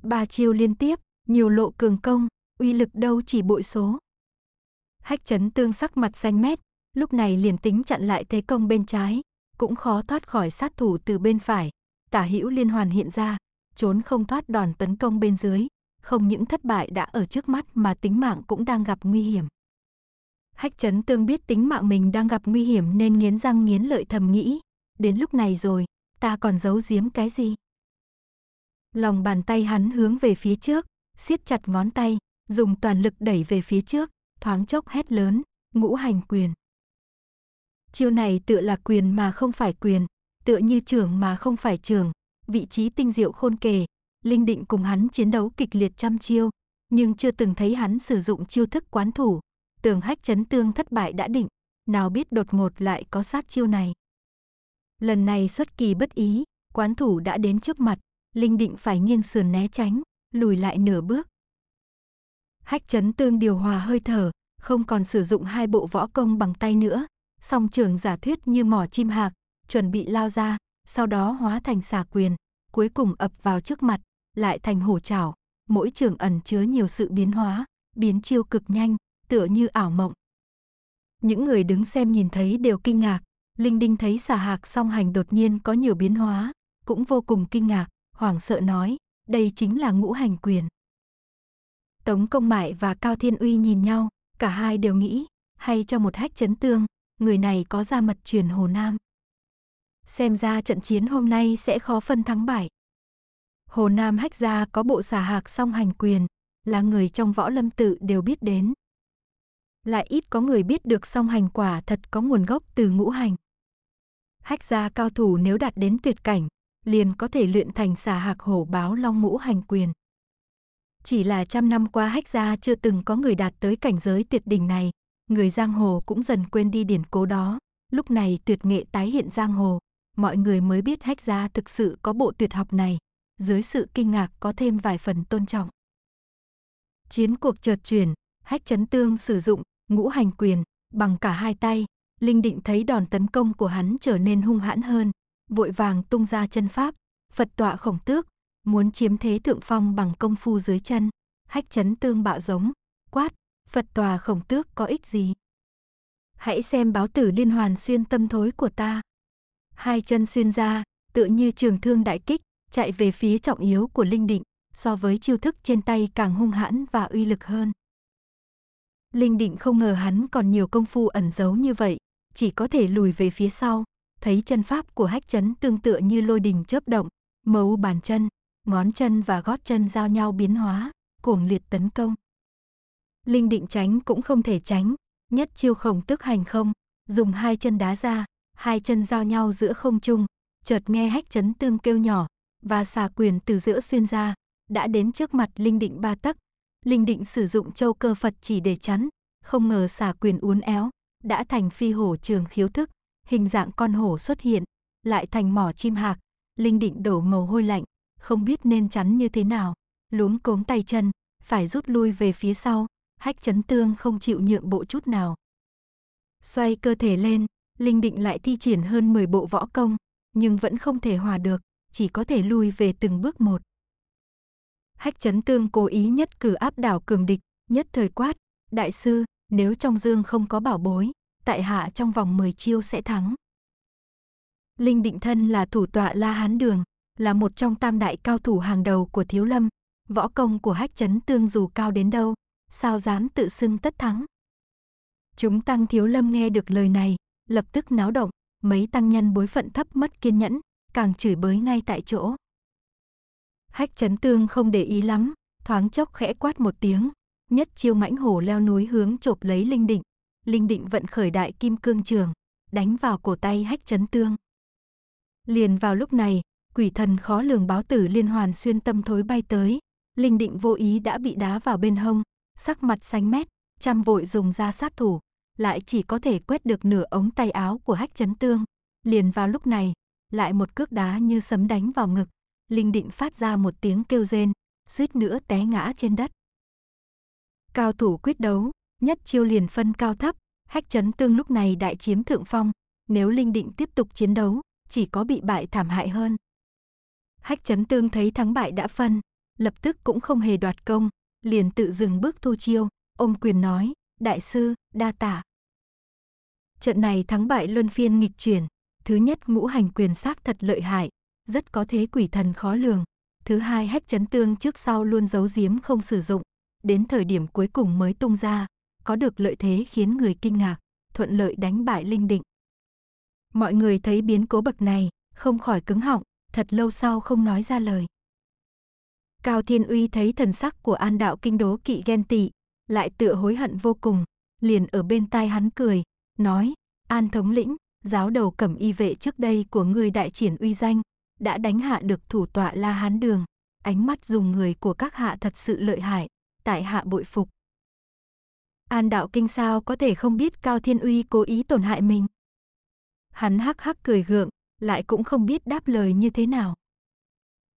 3 chiêu liên tiếp, nhiều lộ cường công, uy lực đâu chỉ bội số. Hách Chấn Tương sắc mặt xanh mét, lúc này liền tính chặn lại thế công bên trái, cũng khó thoát khỏi sát thủ từ bên phải, tả hữu liên hoàn hiện ra, trốn không thoát đòn tấn công bên dưới, không những thất bại đã ở trước mắt mà tính mạng cũng đang gặp nguy hiểm. Hách Chấn Tương biết tính mạng mình đang gặp nguy hiểm nên nghiến răng nghiến lợi thầm nghĩ, đến lúc này rồi, ta còn giấu giếm cái gì? Lòng bàn tay hắn hướng về phía trước, siết chặt ngón tay, dùng toàn lực đẩy về phía trước, thoáng chốc hét lớn, ngũ hành quyền. Chiêu này tựa là quyền mà không phải quyền, tựa như chưởng mà không phải chưởng, vị trí tinh diệu khôn kề. Linh Định cùng hắn chiến đấu kịch liệt trăm chiêu, nhưng chưa từng thấy hắn sử dụng chiêu thức quán thủ, tưởng Hách Chấn Tương thất bại đã định, nào biết đột ngột lại có sát chiêu này. Lần này xuất kỳ bất ý, quán thủ đã đến trước mặt, Linh Định phải nghiêng sườn né tránh, lùi lại nửa bước. Hách Chấn Tương điều hòa hơi thở, không còn sử dụng hai bộ võ công bằng tay nữa, song trường giả thuyết như mỏ chim hạc, chuẩn bị lao ra, sau đó hóa thành xà quyền, cuối cùng ập vào trước mặt, lại thành hổ chảo, mỗi trường ẩn chứa nhiều sự biến hóa, biến chiêu cực nhanh, tựa như ảo mộng. Những người đứng xem nhìn thấy đều kinh ngạc, Linh Định thấy xà hạc song hành đột nhiên có nhiều biến hóa, cũng vô cùng kinh ngạc, hoảng sợ nói, đây chính là ngũ hành quyền. Tống Công Mại và Cao Thiên Uy nhìn nhau, cả hai đều nghĩ, hay cho một Hách Chấn Tương, người này có gia mật truyền Hồ Nam. Xem ra trận chiến hôm nay sẽ khó phân thắng bại. Hồ Nam Hách gia có bộ xà hạc song hành quyền, là người trong võ lâm tự đều biết đến. Lại ít có người biết được song hành quả thật có nguồn gốc từ ngũ hành. Hách gia cao thủ nếu đạt đến tuyệt cảnh, liền có thể luyện thành xà hạc hổ báo long ngũ hành quyền. Chỉ là trăm năm qua Hách gia chưa từng có người đạt tới cảnh giới tuyệt đỉnh này, người giang hồ cũng dần quên đi điển cố đó. Lúc này tuyệt nghệ tái hiện giang hồ, mọi người mới biết Hách gia thực sự có bộ tuyệt học này, dưới sự kinh ngạc có thêm vài phần tôn trọng. Chiến cuộc chợt chuyển, Hách Chấn Tương sử dụng ngũ hành quyền bằng cả hai tay, Linh Định thấy đòn tấn công của hắn trở nên hung hãn hơn, vội vàng tung ra chân pháp, Phật tọa khổng tước, muốn chiếm thế thượng phong bằng công phu dưới chân. Hách Chấn Tương bạo giống, quát, Phật tọa khổng tước có ích gì? Hãy xem báo tử liên hoàn xuyên tâm thối của ta. Hai chân xuyên ra, tựa như trường thương đại kích, chạy về phía trọng yếu của Linh Định, so với chiêu thức trên tay càng hung hãn và uy lực hơn. Linh Định không ngờ hắn còn nhiều công phu ẩn giấu như vậy, chỉ có thể lùi về phía sau, thấy chân pháp của Hách Chấn Tương tựa như lôi đình chớp động, mấu bàn chân, ngón chân và gót chân giao nhau biến hóa, cuồng liệt tấn công. Linh Định tránh cũng không thể tránh, nhất chiêu khổng tức hành không, dùng hai chân đá ra, hai chân giao nhau giữa không trung, chợt nghe Hách Chấn Tương kêu nhỏ, và xà quyền từ giữa xuyên ra, đã đến trước mặt Linh Định 3 tấc. Linh Định sử dụng châu cơ Phật chỉ để chắn, không ngờ xà quyền uốn éo, đã thành phi hổ trường khiếu thức, hình dạng con hổ xuất hiện, lại thành mỏ chim hạc. Linh Định đổ mồ hôi lạnh, không biết nên chắn như thế nào, luống cốm tay chân, phải rút lui về phía sau. Hách Chấn Tương không chịu nhượng bộ chút nào. Xoay cơ thể lên, Linh Định lại thi triển hơn 10 bộ võ công, nhưng vẫn không thể hòa được, chỉ có thể lui về từng bước một. Hách Chấn Tương cố ý nhất cử áp đảo cường địch, nhất thời quát, đại sư, nếu trong dương không có bảo bối, tại hạ trong vòng 10 chiêu sẽ thắng. Linh Định thân là thủ tọa La Hán Đường, là một trong tam đại cao thủ hàng đầu của Thiếu Lâm, võ công của Hách Chấn Tương dù cao đến đâu, sao dám tự xưng tất thắng. Chúng tăng Thiếu Lâm nghe được lời này, lập tức náo động, mấy tăng nhân bối phận thấp mất kiên nhẫn, càng chửi bới ngay tại chỗ. Hách Chấn Tương không để ý lắm, thoáng chốc khẽ quát một tiếng, nhất chiêu mãnh hổ leo núi hướng chộp lấy Linh Định. Linh Định vận khởi Đại Kim Cương Trường, đánh vào cổ tay Hách Chấn Tương. Liền vào lúc này, quỷ thần khó lường Báo Tử Liên Hoàn Xuyên Tâm Thối bay tới, Linh Định vô ý đã bị đá vào bên hông, sắc mặt xanh mét, chăm vội dùng ra sát thủ, lại chỉ có thể quét được nửa ống tay áo của Hách Chấn Tương. Liền vào lúc này, lại một cước đá như sấm đánh vào ngực, Linh Định phát ra một tiếng kêu rên, suýt nữa té ngã trên đất. Cao thủ quyết đấu, nhất chiêu liền phân cao thấp, Hách Chấn Tương lúc này đại chiếm thượng phong, nếu Linh Định tiếp tục chiến đấu, chỉ có bị bại thảm hại hơn. Hách Chấn Tương thấy thắng bại đã phân, lập tức cũng không hề đoạt công, liền tự dừng bước thu chiêu, ôm quyền nói, đại sư, đa tạ. Trận này thắng bại luân phiên nghịch chuyển, thứ nhất ngũ hành quyền xác thật lợi hại, rất có thế quỷ thần khó lường. Thứ hai Hách Chấn Tương trước sau luôn giấu giếm không sử dụng, đến thời điểm cuối cùng mới tung ra, có được lợi thế khiến người kinh ngạc, thuận lợi đánh bại Linh Định. Mọi người thấy biến cố bậc này, không khỏi cứng họng, thật lâu sau không nói ra lời. Cao Thiên Uy thấy thần sắc của An Đạo Kinh đố kỵ ghen tị, lại tựa hối hận vô cùng, liền ở bên tai hắn cười, nói, An thống lĩnh, giáo đầu Cẩm Y Vệ trước đây của ngươi đại triển uy danh, đã đánh hạ được thủ tọa La Hán Đường, ánh mắt dùng người của các hạ thật sự lợi hại, tại hạ bội phục. An Đạo Kinh sao có thể không biết Cao Thiên Uy cố ý tổn hại mình. Hắn hắc hắc cười gượng, lại cũng không biết đáp lời như thế nào.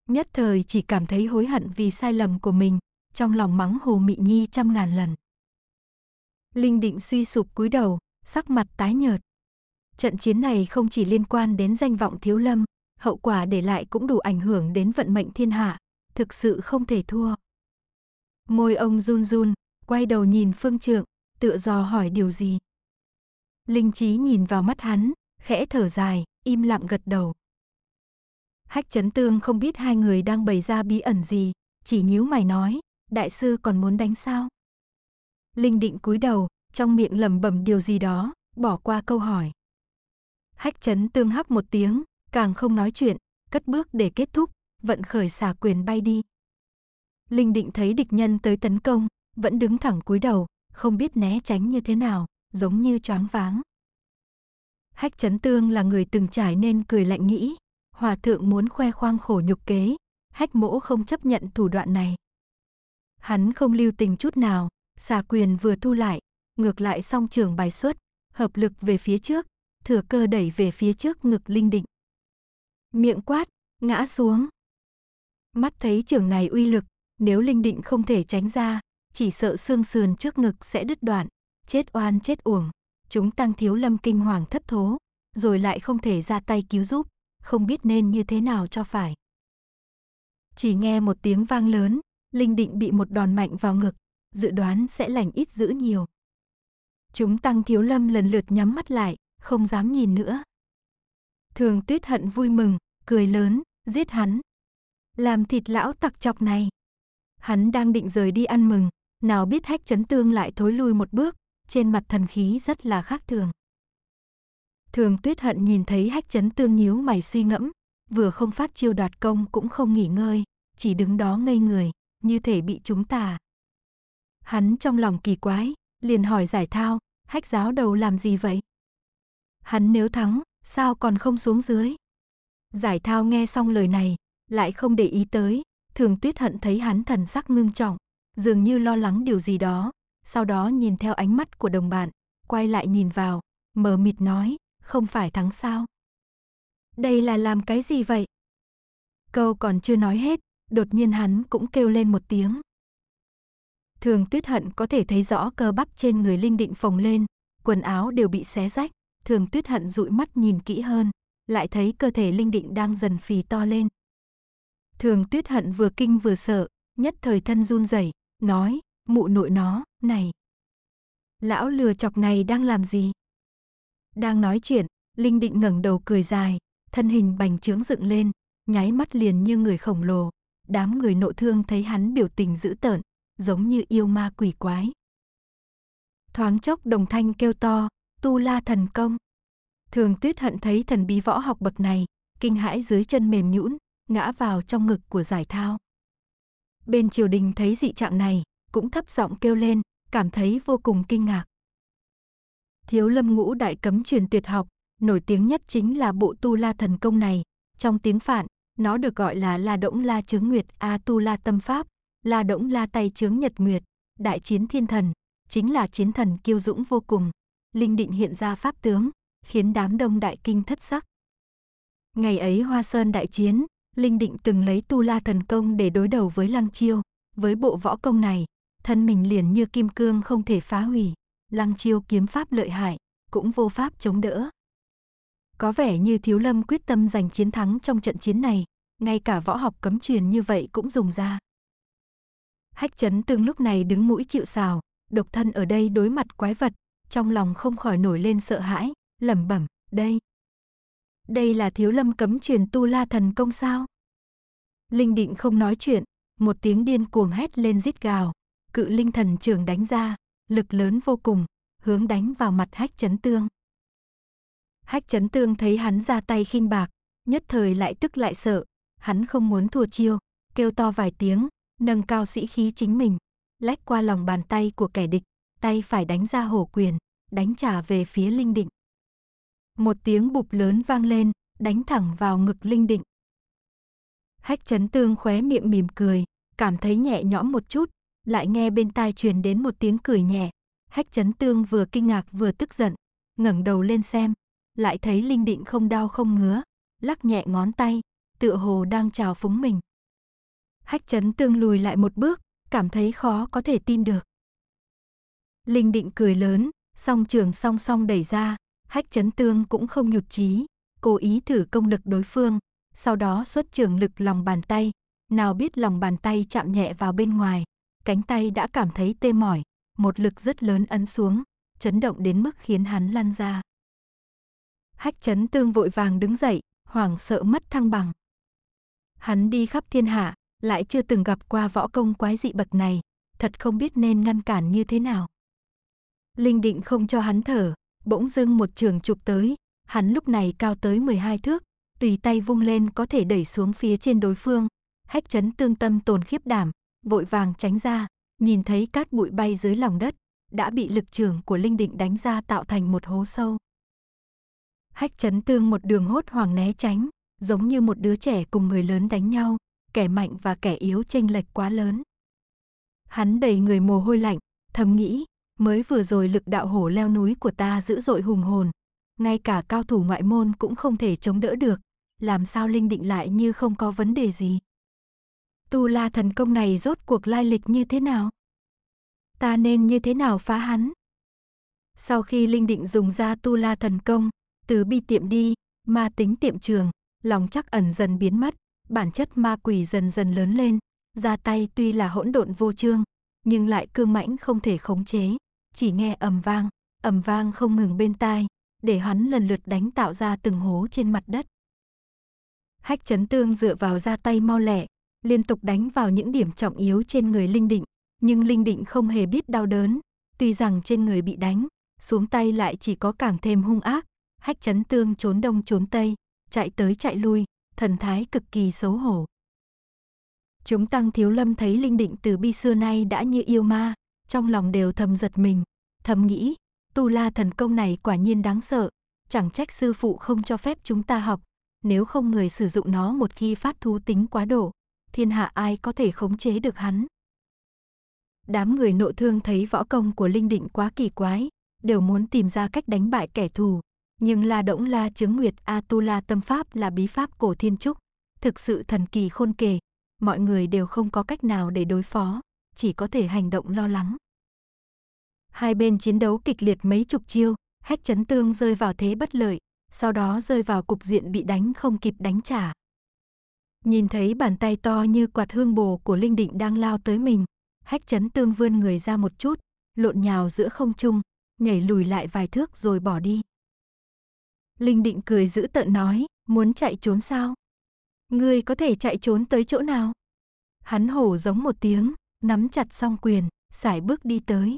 Nhất thời chỉ cảm thấy hối hận vì sai lầm của mình, trong lòng mắng Hồ Mị Nhi trăm ngàn lần. Linh Định suy sụp cúi đầu, sắc mặt tái nhợt. Trận chiến này không chỉ liên quan đến danh vọng Thiếu Lâm, hậu quả để lại cũng đủ ảnh hưởng đến vận mệnh thiên hạ, thực sự không thể thua. Môi ông run run, quay đầu nhìn phương trượng, tựa dò hỏi điều gì. Linh Trí nhìn vào mắt hắn, khẽ thở dài, im lặng gật đầu. Hách Chấn Tương không biết hai người đang bày ra bí ẩn gì, chỉ nhíu mày nói, đại sư còn muốn đánh sao? Linh Định cúi đầu, trong miệng lẩm bẩm điều gì đó, bỏ qua câu hỏi. Hách Chấn Tương hắc một tiếng, càng không nói chuyện, cất bước để kết thúc, vận khởi xà quyền bay đi. Linh Định thấy địch nhân tới tấn công, vẫn đứng thẳng cúi đầu, không biết né tránh như thế nào, giống như choáng váng. Hách Chấn Tương là người từng trải nên cười lạnh nghĩ, hòa thượng muốn khoe khoang khổ nhục kế, Hách mỗ không chấp nhận thủ đoạn này. Hắn không lưu tình chút nào, xà quyền vừa thu lại, ngược lại song trường bài xuất, hợp lực về phía trước, thừa cơ đẩy về phía trước ngực Linh Định. Miệng quát, ngã xuống. Mắt thấy trường này uy lực, nếu Linh Định không thể tránh ra, chỉ sợ xương sườn trước ngực sẽ đứt đoạn, chết oan chết uổng. Chúng tăng Thiếu Lâm kinh hoàng thất thố, rồi lại không thể ra tay cứu giúp, không biết nên như thế nào cho phải. Chỉ nghe một tiếng vang lớn, Linh Định bị một đòn mạnh vào ngực, dự đoán sẽ lành ít dữ nhiều. Chúng tăng Thiếu Lâm lần lượt nhắm mắt lại, không dám nhìn nữa. Thường Tuyết Hận vui mừng, cười lớn, giết hắn. Làm thịt lão tặc chọc này. Hắn đang định rời đi ăn mừng, nào biết Hách Chấn Tương lại thối lui một bước, trên mặt thần khí rất là khác thường. Thường Tuyết Hận nhìn thấy Hách Chấn Tương nhíu mày suy ngẫm, vừa không phát chiêu đoạt công cũng không nghỉ ngơi, chỉ đứng đó ngây người, như thể bị trúng tà. Hắn trong lòng kỳ quái, liền hỏi Giải Thao, Hách giáo đầu làm gì vậy? Hắn nếu thắng, sao còn không xuống dưới? Giải Thao nghe xong lời này, lại không để ý tới, Thường Tuyết Hận thấy hắn thần sắc ngưng trọng, dường như lo lắng điều gì đó. Sau đó nhìn theo ánh mắt của đồng bạn, quay lại nhìn vào, mờ mịt nói, không phải thắng sao? Đây là làm cái gì vậy? Câu còn chưa nói hết, đột nhiên hắn cũng kêu lên một tiếng. Thường Tuyết Hận có thể thấy rõ cơ bắp trên người Linh Định phồng lên, quần áo đều bị xé rách. Thường Tuyết Hận dụi mắt nhìn kỹ hơn, lại thấy cơ thể Linh Định đang dần phì to lên. Thường Tuyết Hận vừa kinh vừa sợ, nhất thời thân run rẩy, nói, mụ nội nó, này. Lão lừa chọc này đang làm gì? Đang nói chuyện, Linh Định ngẩng đầu cười dài, thân hình bành trướng dựng lên, nháy mắt liền như người khổng lồ. Đám người Nộ Thương thấy hắn biểu tình dữ tợn, giống như yêu ma quỷ quái. thoáng chốc đồng thanh kêu to, Tu La Thần Công. Thường Tuyết Hận thấy thần bí võ học bậc này, kinh hãi dưới chân mềm nhũn, ngã vào trong ngực của Giải Thao. Bên triều đình thấy dị trạng này, cũng thấp giọng kêu lên, cảm thấy vô cùng kinh ngạc. Thiếu Lâm ngũ đại cấm truyền tuyệt học, nổi tiếng nhất chính là bộ Tu La Thần Công này. Trong tiếng Phạn, nó được gọi là La Đỗng La Chướng Nguyệt A Tu La Tâm Pháp, La Đỗng La Tay Chướng Nhật Nguyệt, Đại Chiến Thiên Thần, chính là chiến thần kiêu dũng vô cùng. Linh Định hiện ra pháp tướng, khiến đám đông đại kinh thất sắc. Ngày ấy Hoa Sơn đại chiến, Linh Định từng lấy Tu La Thần Công để đối đầu với Lăng Chiêu. Với bộ võ công này, thân mình liền như kim cương không thể phá hủy. Lăng Chiêu kiếm pháp lợi hại, cũng vô pháp chống đỡ. Có vẻ như Thiếu Lâm quyết tâm giành chiến thắng trong trận chiến này, ngay cả võ học cấm truyền như vậy cũng dùng ra. Hách Chấn Tương lúc này đứng mũi chịu sào, độc thân ở đây đối mặt quái vật, trong lòng không khỏi nổi lên sợ hãi, lẩm bẩm, đây là Thiếu Lâm cấm truyền Tu La Thần Công sao? Linh Định không nói chuyện, một tiếng điên cuồng hét lên rít gào, cự linh thần trưởng đánh ra, lực lớn vô cùng, hướng đánh vào mặt Hách Chấn Tương. Hách Chấn Tương thấy hắn ra tay khinh bạc, nhất thời lại tức lại sợ, hắn không muốn thua chiêu, kêu to vài tiếng, nâng cao sĩ khí chính mình, lách qua lòng bàn tay của kẻ địch, tay phải đánh ra hổ quyền, đánh trả về phía Linh Định. Một tiếng bụp lớn vang lên, đánh thẳng vào ngực Linh Định. Hách Chấn Tương khóe miệng mỉm cười, cảm thấy nhẹ nhõm một chút, lại nghe bên tai truyền đến một tiếng cười nhẹ. Hách Chấn Tương vừa kinh ngạc vừa tức giận, ngẩng đầu lên xem, lại thấy Linh Định không đau không ngứa, lắc nhẹ ngón tay, tựa hồ đang chào phúng mình. Hách Chấn Tương lùi lại một bước, cảm thấy khó có thể tin được. Linh Định cười lớn, song trường song song đẩy ra, Hách Chấn Tương cũng không nhụt chí, cố ý thử công lực đối phương, sau đó xuất trường lực lòng bàn tay, nào biết lòng bàn tay chạm nhẹ vào bên ngoài, cánh tay đã cảm thấy tê mỏi, một lực rất lớn ấn xuống, chấn động đến mức khiến hắn lăn ra. Hách Chấn Tương vội vàng đứng dậy, hoảng sợ mất thăng bằng. Hắn đi khắp thiên hạ, lại chưa từng gặp qua võ công quái dị bậc này, thật không biết nên ngăn cản như thế nào. Linh Định không cho hắn thở, bỗng dưng một trường chụp tới, hắn lúc này cao tới 12 thước, tùy tay vung lên có thể đẩy xuống phía trên đối phương. Hách Chấn Tương tâm tồn khiếp đảm, vội vàng tránh ra, nhìn thấy cát bụi bay dưới lòng đất, đã bị lực trường của Linh Định đánh ra tạo thành một hố sâu. Hách Chấn Tương một đường hốt hoảng né tránh, giống như một đứa trẻ cùng người lớn đánh nhau, kẻ mạnh và kẻ yếu chênh lệch quá lớn. Hắn đầy người mồ hôi lạnh, thầm nghĩ, mới vừa rồi lực đạo hổ leo núi của ta dữ dội hùng hồn, ngay cả cao thủ ngoại môn cũng không thể chống đỡ được, làm sao Linh Định lại như không có vấn đề gì. Tu La Thần Công này rốt cuộc lai lịch như thế nào? Ta nên như thế nào phá hắn? Sau khi Linh Định dùng ra Tu La Thần Công, từ bi tiệm đi, ma tính tiệm trường, lòng trắc ẩn dần biến mất, bản chất ma quỷ dần dần lớn lên, ra tay tuy là hỗn độn vô chương, nhưng lại cương mãnh không thể khống chế, chỉ nghe ầm vang không ngừng bên tai, để hắn lần lượt đánh tạo ra từng hố trên mặt đất. Hách Chấn Tương dựa vào ra tay mau lẹ, liên tục đánh vào những điểm trọng yếu trên người Linh Định, nhưng Linh Định không hề biết đau đớn, tuy rằng trên người bị đánh, xuống tay lại chỉ có càng thêm hung ác. Hách Chấn Tương trốn đông trốn tây, chạy tới chạy lui, thần thái cực kỳ xấu hổ. Chúng tăng Thiếu Lâm thấy Linh Định từ bi xưa nay đã như yêu ma, trong lòng đều thầm giật mình, thầm nghĩ, Tu La Thần Công này quả nhiên đáng sợ, chẳng trách sư phụ không cho phép chúng ta học, nếu không người sử dụng nó một khi phát thú tính quá độ, thiên hạ ai có thể khống chế được hắn. Đám người Nộ Thương thấy võ công của Linh Định quá kỳ quái, đều muốn tìm ra cách đánh bại kẻ thù. Nhưng La Đỗng La Chướng Nguyệt A Tu La Tâm Pháp là bí pháp cổ thiên trúc, thực sự thần kỳ khôn kề, mọi người đều không có cách nào để đối phó, chỉ có thể hành động lo lắng. Hai bên chiến đấu kịch liệt mấy chục chiêu, Hách Chấn Tương rơi vào thế bất lợi, sau đó rơi vào cục diện bị đánh không kịp đánh trả. Nhìn thấy bàn tay to như quạt hương bồ của Linh Định đang lao tới mình, Hách Chấn Tương vươn người ra một chút, lộn nhào giữa không trung, nhảy lùi lại vài thước rồi bỏ đi. Linh Định cười dữ tợn nói, muốn chạy trốn sao? Ngươi có thể chạy trốn tới chỗ nào? Hắn hổ giống một tiếng, nắm chặt song quyền, sải bước đi tới.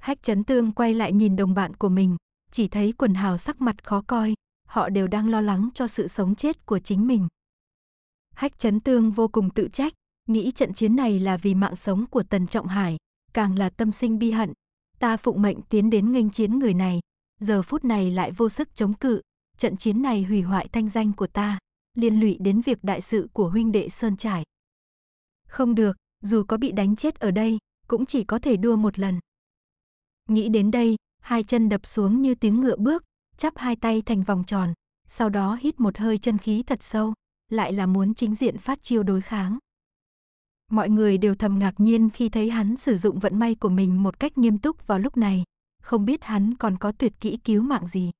Hách Chấn Tương quay lại nhìn đồng bạn của mình, chỉ thấy quần hào sắc mặt khó coi, họ đều đang lo lắng cho sự sống chết của chính mình. Hách Chấn Tương vô cùng tự trách, nghĩ trận chiến này là vì mạng sống của Tần Trọng Hải, càng là tâm sinh bi hận. Ta phụng mệnh tiến đến nghênh chiến người này, giờ phút này lại vô sức chống cự, trận chiến này hủy hoại thanh danh của ta, liên lụy đến việc đại sự của huynh đệ Sơn Trại. Không được, dù có bị đánh chết ở đây, cũng chỉ có thể đua một lần. Nghĩ đến đây, hai chân đập xuống như tiếng ngựa bước, chắp hai tay thành vòng tròn, sau đó hít một hơi chân khí thật sâu, lại là muốn chính diện phát chiêu đối kháng. Mọi người đều thầm ngạc nhiên khi thấy hắn sử dụng vận may của mình một cách nghiêm túc vào lúc này, không biết hắn còn có tuyệt kỹ cứu mạng gì.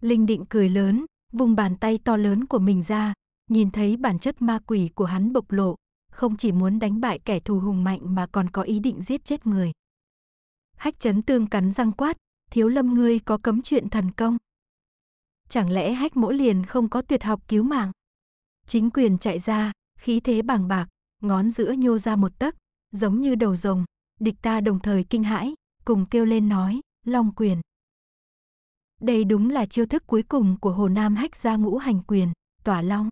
Linh Định cười lớn, vung bàn tay to lớn của mình ra, nhìn thấy bản chất ma quỷ của hắn bộc lộ, không chỉ muốn đánh bại kẻ thù hùng mạnh mà còn có ý định giết chết người. Hách Chấn Tương cắn răng quát, Thiếu Lâm ngươi có cấm chuyện thần công. Chẳng lẽ Hách Mỗ liền không có tuyệt học cứu mạng? Chính quyền chạy ra, khí thế bàng bạc, ngón giữa nhô ra một tấc, giống như đầu rồng, địch ta đồng thời kinh hãi, cùng kêu lên nói, Long Quyền. Đây đúng là chiêu thức cuối cùng của Hồ Nam Hách gia Ngũ Hành Quyền, Tỏa Long.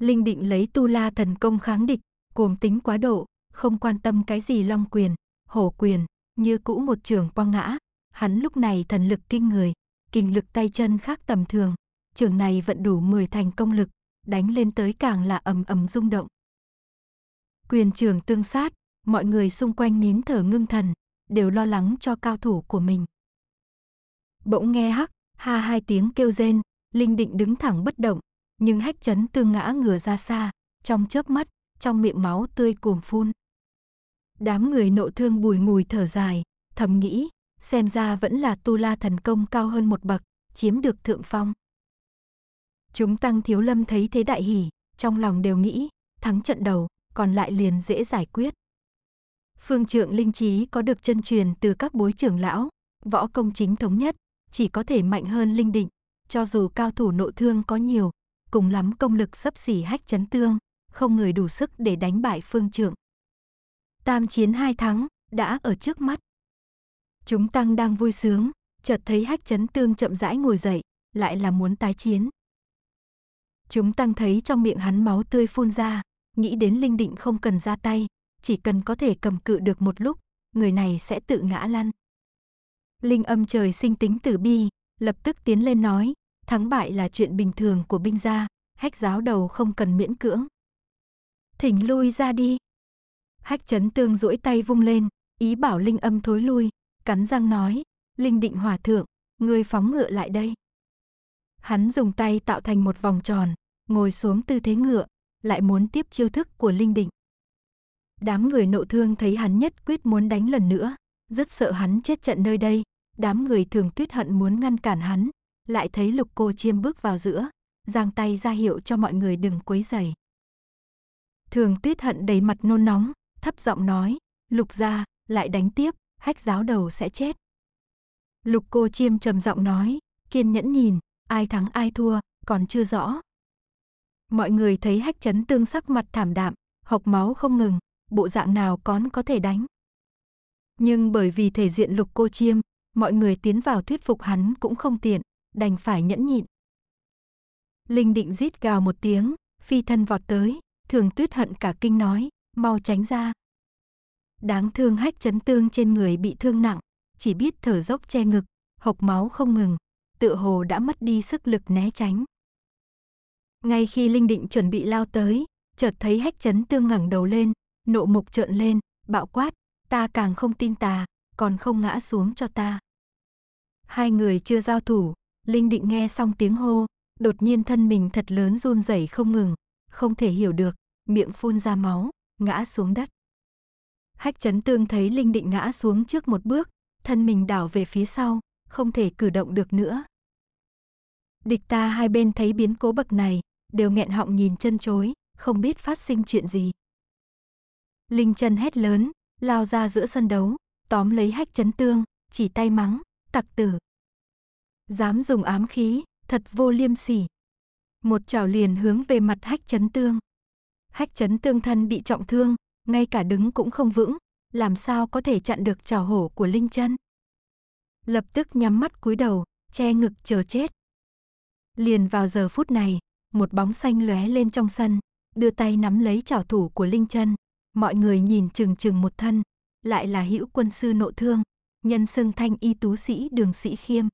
Linh Định lấy Tu La Thần Công kháng địch, cồm tính quá độ, không quan tâm cái gì Long Quyền, Hổ Quyền, như cũ một trường quăng ngã. Hắn lúc này thần lực kinh người, kinh lực tay chân khác tầm thường, trường này vận đủ 10 thành công lực, đánh lên tới càng là ầm ầm rung động. Quyền trường tương sát, mọi người xung quanh nín thở ngưng thần, đều lo lắng cho cao thủ của mình. Bỗng nghe hắc, ha hai tiếng kêu rên, Linh Định đứng thẳng bất động, nhưng Hách Chấn Tương ngã ngửa ra xa, trong chớp mắt, trong miệng máu tươi cuồn phun. Đám người Nộ Thương bùi ngùi thở dài, thầm nghĩ, xem ra vẫn là Tu La Thần Công cao hơn một bậc, chiếm được thượng phong. Chúng tăng Thiếu Lâm thấy thế đại hỉ, trong lòng đều nghĩ, thắng trận đầu, còn lại liền dễ giải quyết. Phương trượng linh trí có được chân truyền từ các bối trưởng lão, võ công chính thống nhất, chỉ có thể mạnh hơn Linh Định, cho dù cao thủ Nộ Thương có nhiều, cùng lắm công lực xấp xỉ Hách Chấn Tương, không người đủ sức để đánh bại phương trượng. Tam chiến hai thắng, đã ở trước mắt. Chúng tăng đang vui sướng, chợt thấy Hách Chấn Tương chậm rãi ngồi dậy, lại là muốn tái chiến. Chúng tăng thấy trong miệng hắn máu tươi phun ra, nghĩ đến Linh Định không cần ra tay, chỉ cần có thể cầm cự được một lúc, người này sẽ tự ngã lăn. Linh Âm trời sinh tính tử bi, lập tức tiến lên nói, thắng bại là chuyện bình thường của binh gia, Hách giáo đầu không cần miễn cưỡng. Thỉnh lui ra đi. Hách Chấn Tương duỗi tay vung lên, ý bảo Linh Âm thối lui, cắn răng nói, Linh Định hòa thượng, ngươi phóng ngựa lại đây. Hắn dùng tay tạo thành một vòng tròn, ngồi xuống tư thế ngựa, lại muốn tiếp chiêu thức của Linh Định. Đám người Nộ Thương thấy hắn nhất quyết muốn đánh lần nữa, rất sợ hắn chết trận nơi đây, đám người Thường Tuyết Hận muốn ngăn cản hắn, lại thấy Lục Cô Chiêm bước vào giữa, giang tay ra hiệu cho mọi người đừng quấy rầy. Thường Tuyết Hận đầy mặt nôn nóng, thấp giọng nói, Lục gia, lại đánh tiếp, Hách giáo đầu sẽ chết. Lục Cô Chiêm trầm giọng nói, kiên nhẫn nhìn, ai thắng ai thua, còn chưa rõ. Mọi người thấy Hách Chấn Tương sắc mặt thảm đạm, hộc máu không ngừng, bộ dạng nào còn có thể đánh. Nhưng bởi vì thể diện Lục Cô Chiêm, mọi người tiến vào thuyết phục hắn cũng không tiện, đành phải nhẫn nhịn. Linh Định rít gào một tiếng, phi thân vọt tới, Thường Tuyết Hận cả kinh nói, mau tránh ra. Đáng thương Hách Chấn Tương trên người bị thương nặng, chỉ biết thở dốc che ngực, hộc máu không ngừng, tựa hồ đã mất đi sức lực né tránh. Ngay khi Linh Định chuẩn bị lao tới, chợt thấy Hách Chấn Tương ngẩng đầu lên, nộ mục trợn lên, bạo quát, ta càng không tin tà, còn không ngã xuống cho ta. Hai người chưa giao thủ, Linh Định nghe xong tiếng hô, đột nhiên thân mình thật lớn run rẩy không ngừng, không thể hiểu được, miệng phun ra máu, ngã xuống đất. Hách Chấn Tương thấy Linh Định ngã xuống trước một bước, thân mình đảo về phía sau, không thể cử động được nữa. Địch ta hai bên thấy biến cố bậc này, đều nghẹn họng nhìn chân chối, không biết phát sinh chuyện gì. Linh Chân hét lớn, lao ra giữa sân đấu, tóm lấy Hách Chấn Tương, chỉ tay mắng, tặc tử. Dám dùng ám khí, thật vô liêm sỉ. Một chảo liền hướng về mặt Hách Chấn Tương. Hách Chấn Tương thân bị trọng thương, ngay cả đứng cũng không vững, làm sao có thể chặn được trảo hổ của Linh Chân. Lập tức nhắm mắt cúi đầu, che ngực chờ chết. Liền vào giờ phút này, một bóng xanh lóe lên trong sân, đưa tay nắm lấy trảo thủ của Linh Chân. Mọi người nhìn chừng chừng một thân, lại là Hữu Quân sư Nộ Thương, nhân xưng Thanh Y Tú Sĩ Đường Sĩ Khiêm.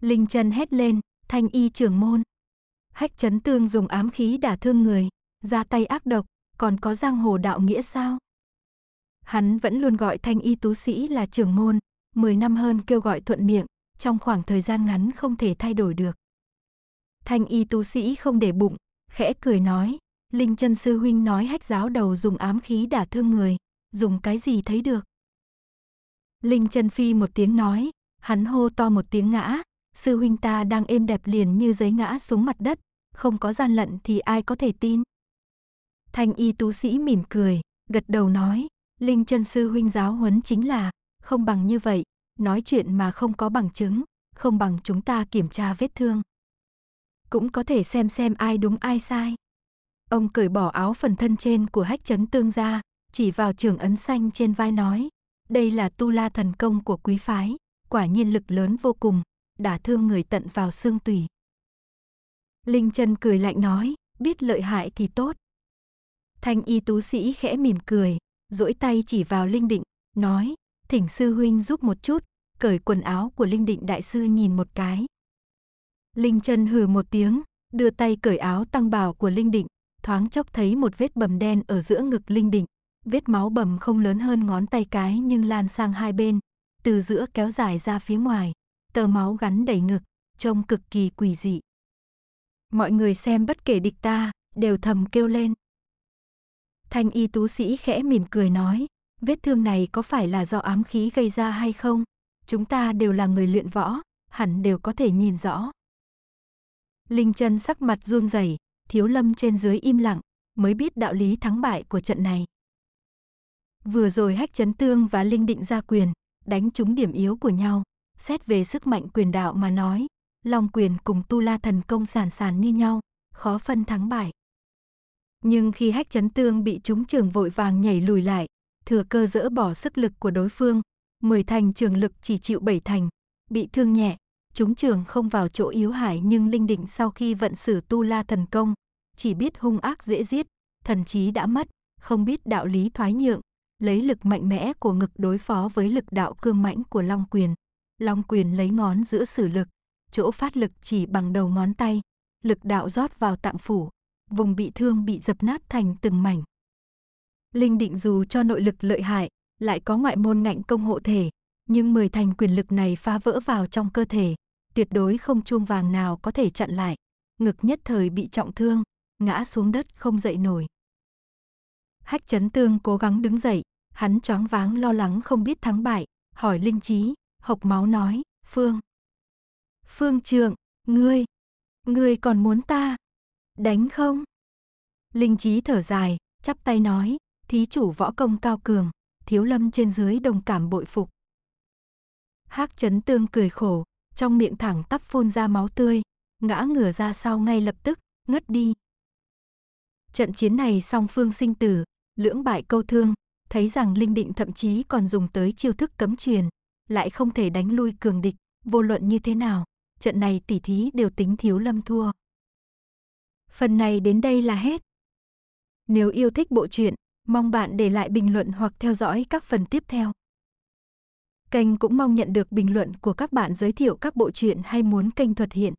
Linh Chân hét lên, Thanh Y trưởng môn. Hách Chấn Tương dùng ám khí đả thương người, ra tay ác độc, còn có giang hồ đạo nghĩa sao? Hắn vẫn luôn gọi Thanh Y Tú Sĩ là trưởng môn, 10 năm hơn kêu gọi thuận miệng, trong khoảng thời gian ngắn không thể thay đổi được. Thanh Y Tú Sĩ không để bụng, khẽ cười nói, Linh Chân sư huynh nói Hách giáo đầu dùng ám khí đả thương người, dùng cái gì thấy được? Linh Chân phi một tiếng nói, hắn hô to một tiếng ngã, sư huynh ta đang êm đẹp liền như giấy ngã xuống mặt đất, không có gian lận thì ai có thể tin. Thanh Y Tú Sĩ mỉm cười, gật đầu nói, Linh Chân sư huynh giáo huấn chính là, không bằng như vậy, nói chuyện mà không có bằng chứng, không bằng chúng ta kiểm tra vết thương. Cũng có thể xem ai đúng ai sai. Ông cởi bỏ áo phần thân trên của Hách Chấn Tương ra, chỉ vào trường ấn xanh trên vai nói, đây là Tu La Thần Công của quý phái, quả nhiên lực lớn vô cùng, đả thương người tận vào xương tủy. Linh Chân cười lạnh nói, biết lợi hại thì tốt. Thanh Y Tú Sĩ khẽ mỉm cười, duỗi tay chỉ vào Linh Định, nói, thỉnh sư huynh giúp một chút, cởi quần áo của Linh Định đại sư nhìn một cái. Linh Chân hừ một tiếng, đưa tay cởi áo tăng bào của Linh Định, thoáng chốc thấy một vết bầm đen ở giữa ngực Linh Định, vết máu bầm không lớn hơn ngón tay cái nhưng lan sang hai bên, từ giữa kéo dài ra phía ngoài, tờ máu gắn đầy ngực, trông cực kỳ quỷ dị. Mọi người xem bất kể địch ta, đều thầm kêu lên. Thanh Y Tú Sĩ khẽ mỉm cười nói, vết thương này có phải là do ám khí gây ra hay không? Chúng ta đều là người luyện võ, hẳn đều có thể nhìn rõ. Linh Chân sắc mặt run rẩy, Thiếu Lâm trên dưới im lặng, mới biết đạo lý thắng bại của trận này. Vừa rồi Hách Chấn Tương và Linh Định ra quyền, đánh trúng điểm yếu của nhau, xét về sức mạnh quyền đạo mà nói, Long Quyền cùng Tu La Thần Công sàn sàn như nhau, khó phân thắng bại. Nhưng khi Hách Chấn Tương bị trúng trường vội vàng nhảy lùi lại, thừa cơ dỡ bỏ sức lực của đối phương, 10 thành trường lực chỉ chịu 7 thành, bị thương nhẹ, trúng trường không vào chỗ yếu hại, nhưng Linh Định sau khi vận sử Tu La Thần Công, chỉ biết hung ác dễ giết, thần trí đã mất, không biết đạo lý thoái nhượng, lấy lực mạnh mẽ của ngực đối phó với lực đạo cương mãnh của Long Quyền. Long Quyền lấy ngón giữa sử lực, chỗ phát lực chỉ bằng đầu ngón tay, lực đạo rót vào tạng phủ, vùng bị thương bị dập nát thành từng mảnh. Linh Định dù cho nội lực lợi hại, lại có ngoại môn ngạnh công hộ thể, nhưng 10 thành quyền lực này phá vỡ vào trong cơ thể, tuyệt đối không chuông vàng nào có thể chặn lại, ngực nhất thời bị trọng thương, ngã xuống đất không dậy nổi. Hách Chấn Tương cố gắng đứng dậy, hắn choáng váng lo lắng không biết thắng bại, hỏi Linh Trí, hộc máu nói, Phương trượng, ngươi còn muốn ta đánh không? Linh Trí thở dài, chắp tay nói, thí chủ võ công cao cường, Thiếu Lâm trên dưới đồng cảm bội phục. Hách Chấn Tương cười khổ, trong miệng thẳng tắp phun ra máu tươi, ngã ngửa ra sau ngay lập tức, ngất đi. Trận chiến này song phương sinh tử, lưỡng bại câu thương, thấy rằng Linh Định thậm chí còn dùng tới chiêu thức cấm truyền, lại không thể đánh lui cường địch, vô luận như thế nào, trận này tỉ thí đều tính Thiếu Lâm thua. Phần này đến đây là hết. Nếu yêu thích bộ truyện, mong bạn để lại bình luận hoặc theo dõi các phần tiếp theo. Kênh cũng mong nhận được bình luận của các bạn giới thiệu các bộ truyện hay muốn kênh thuật hiện.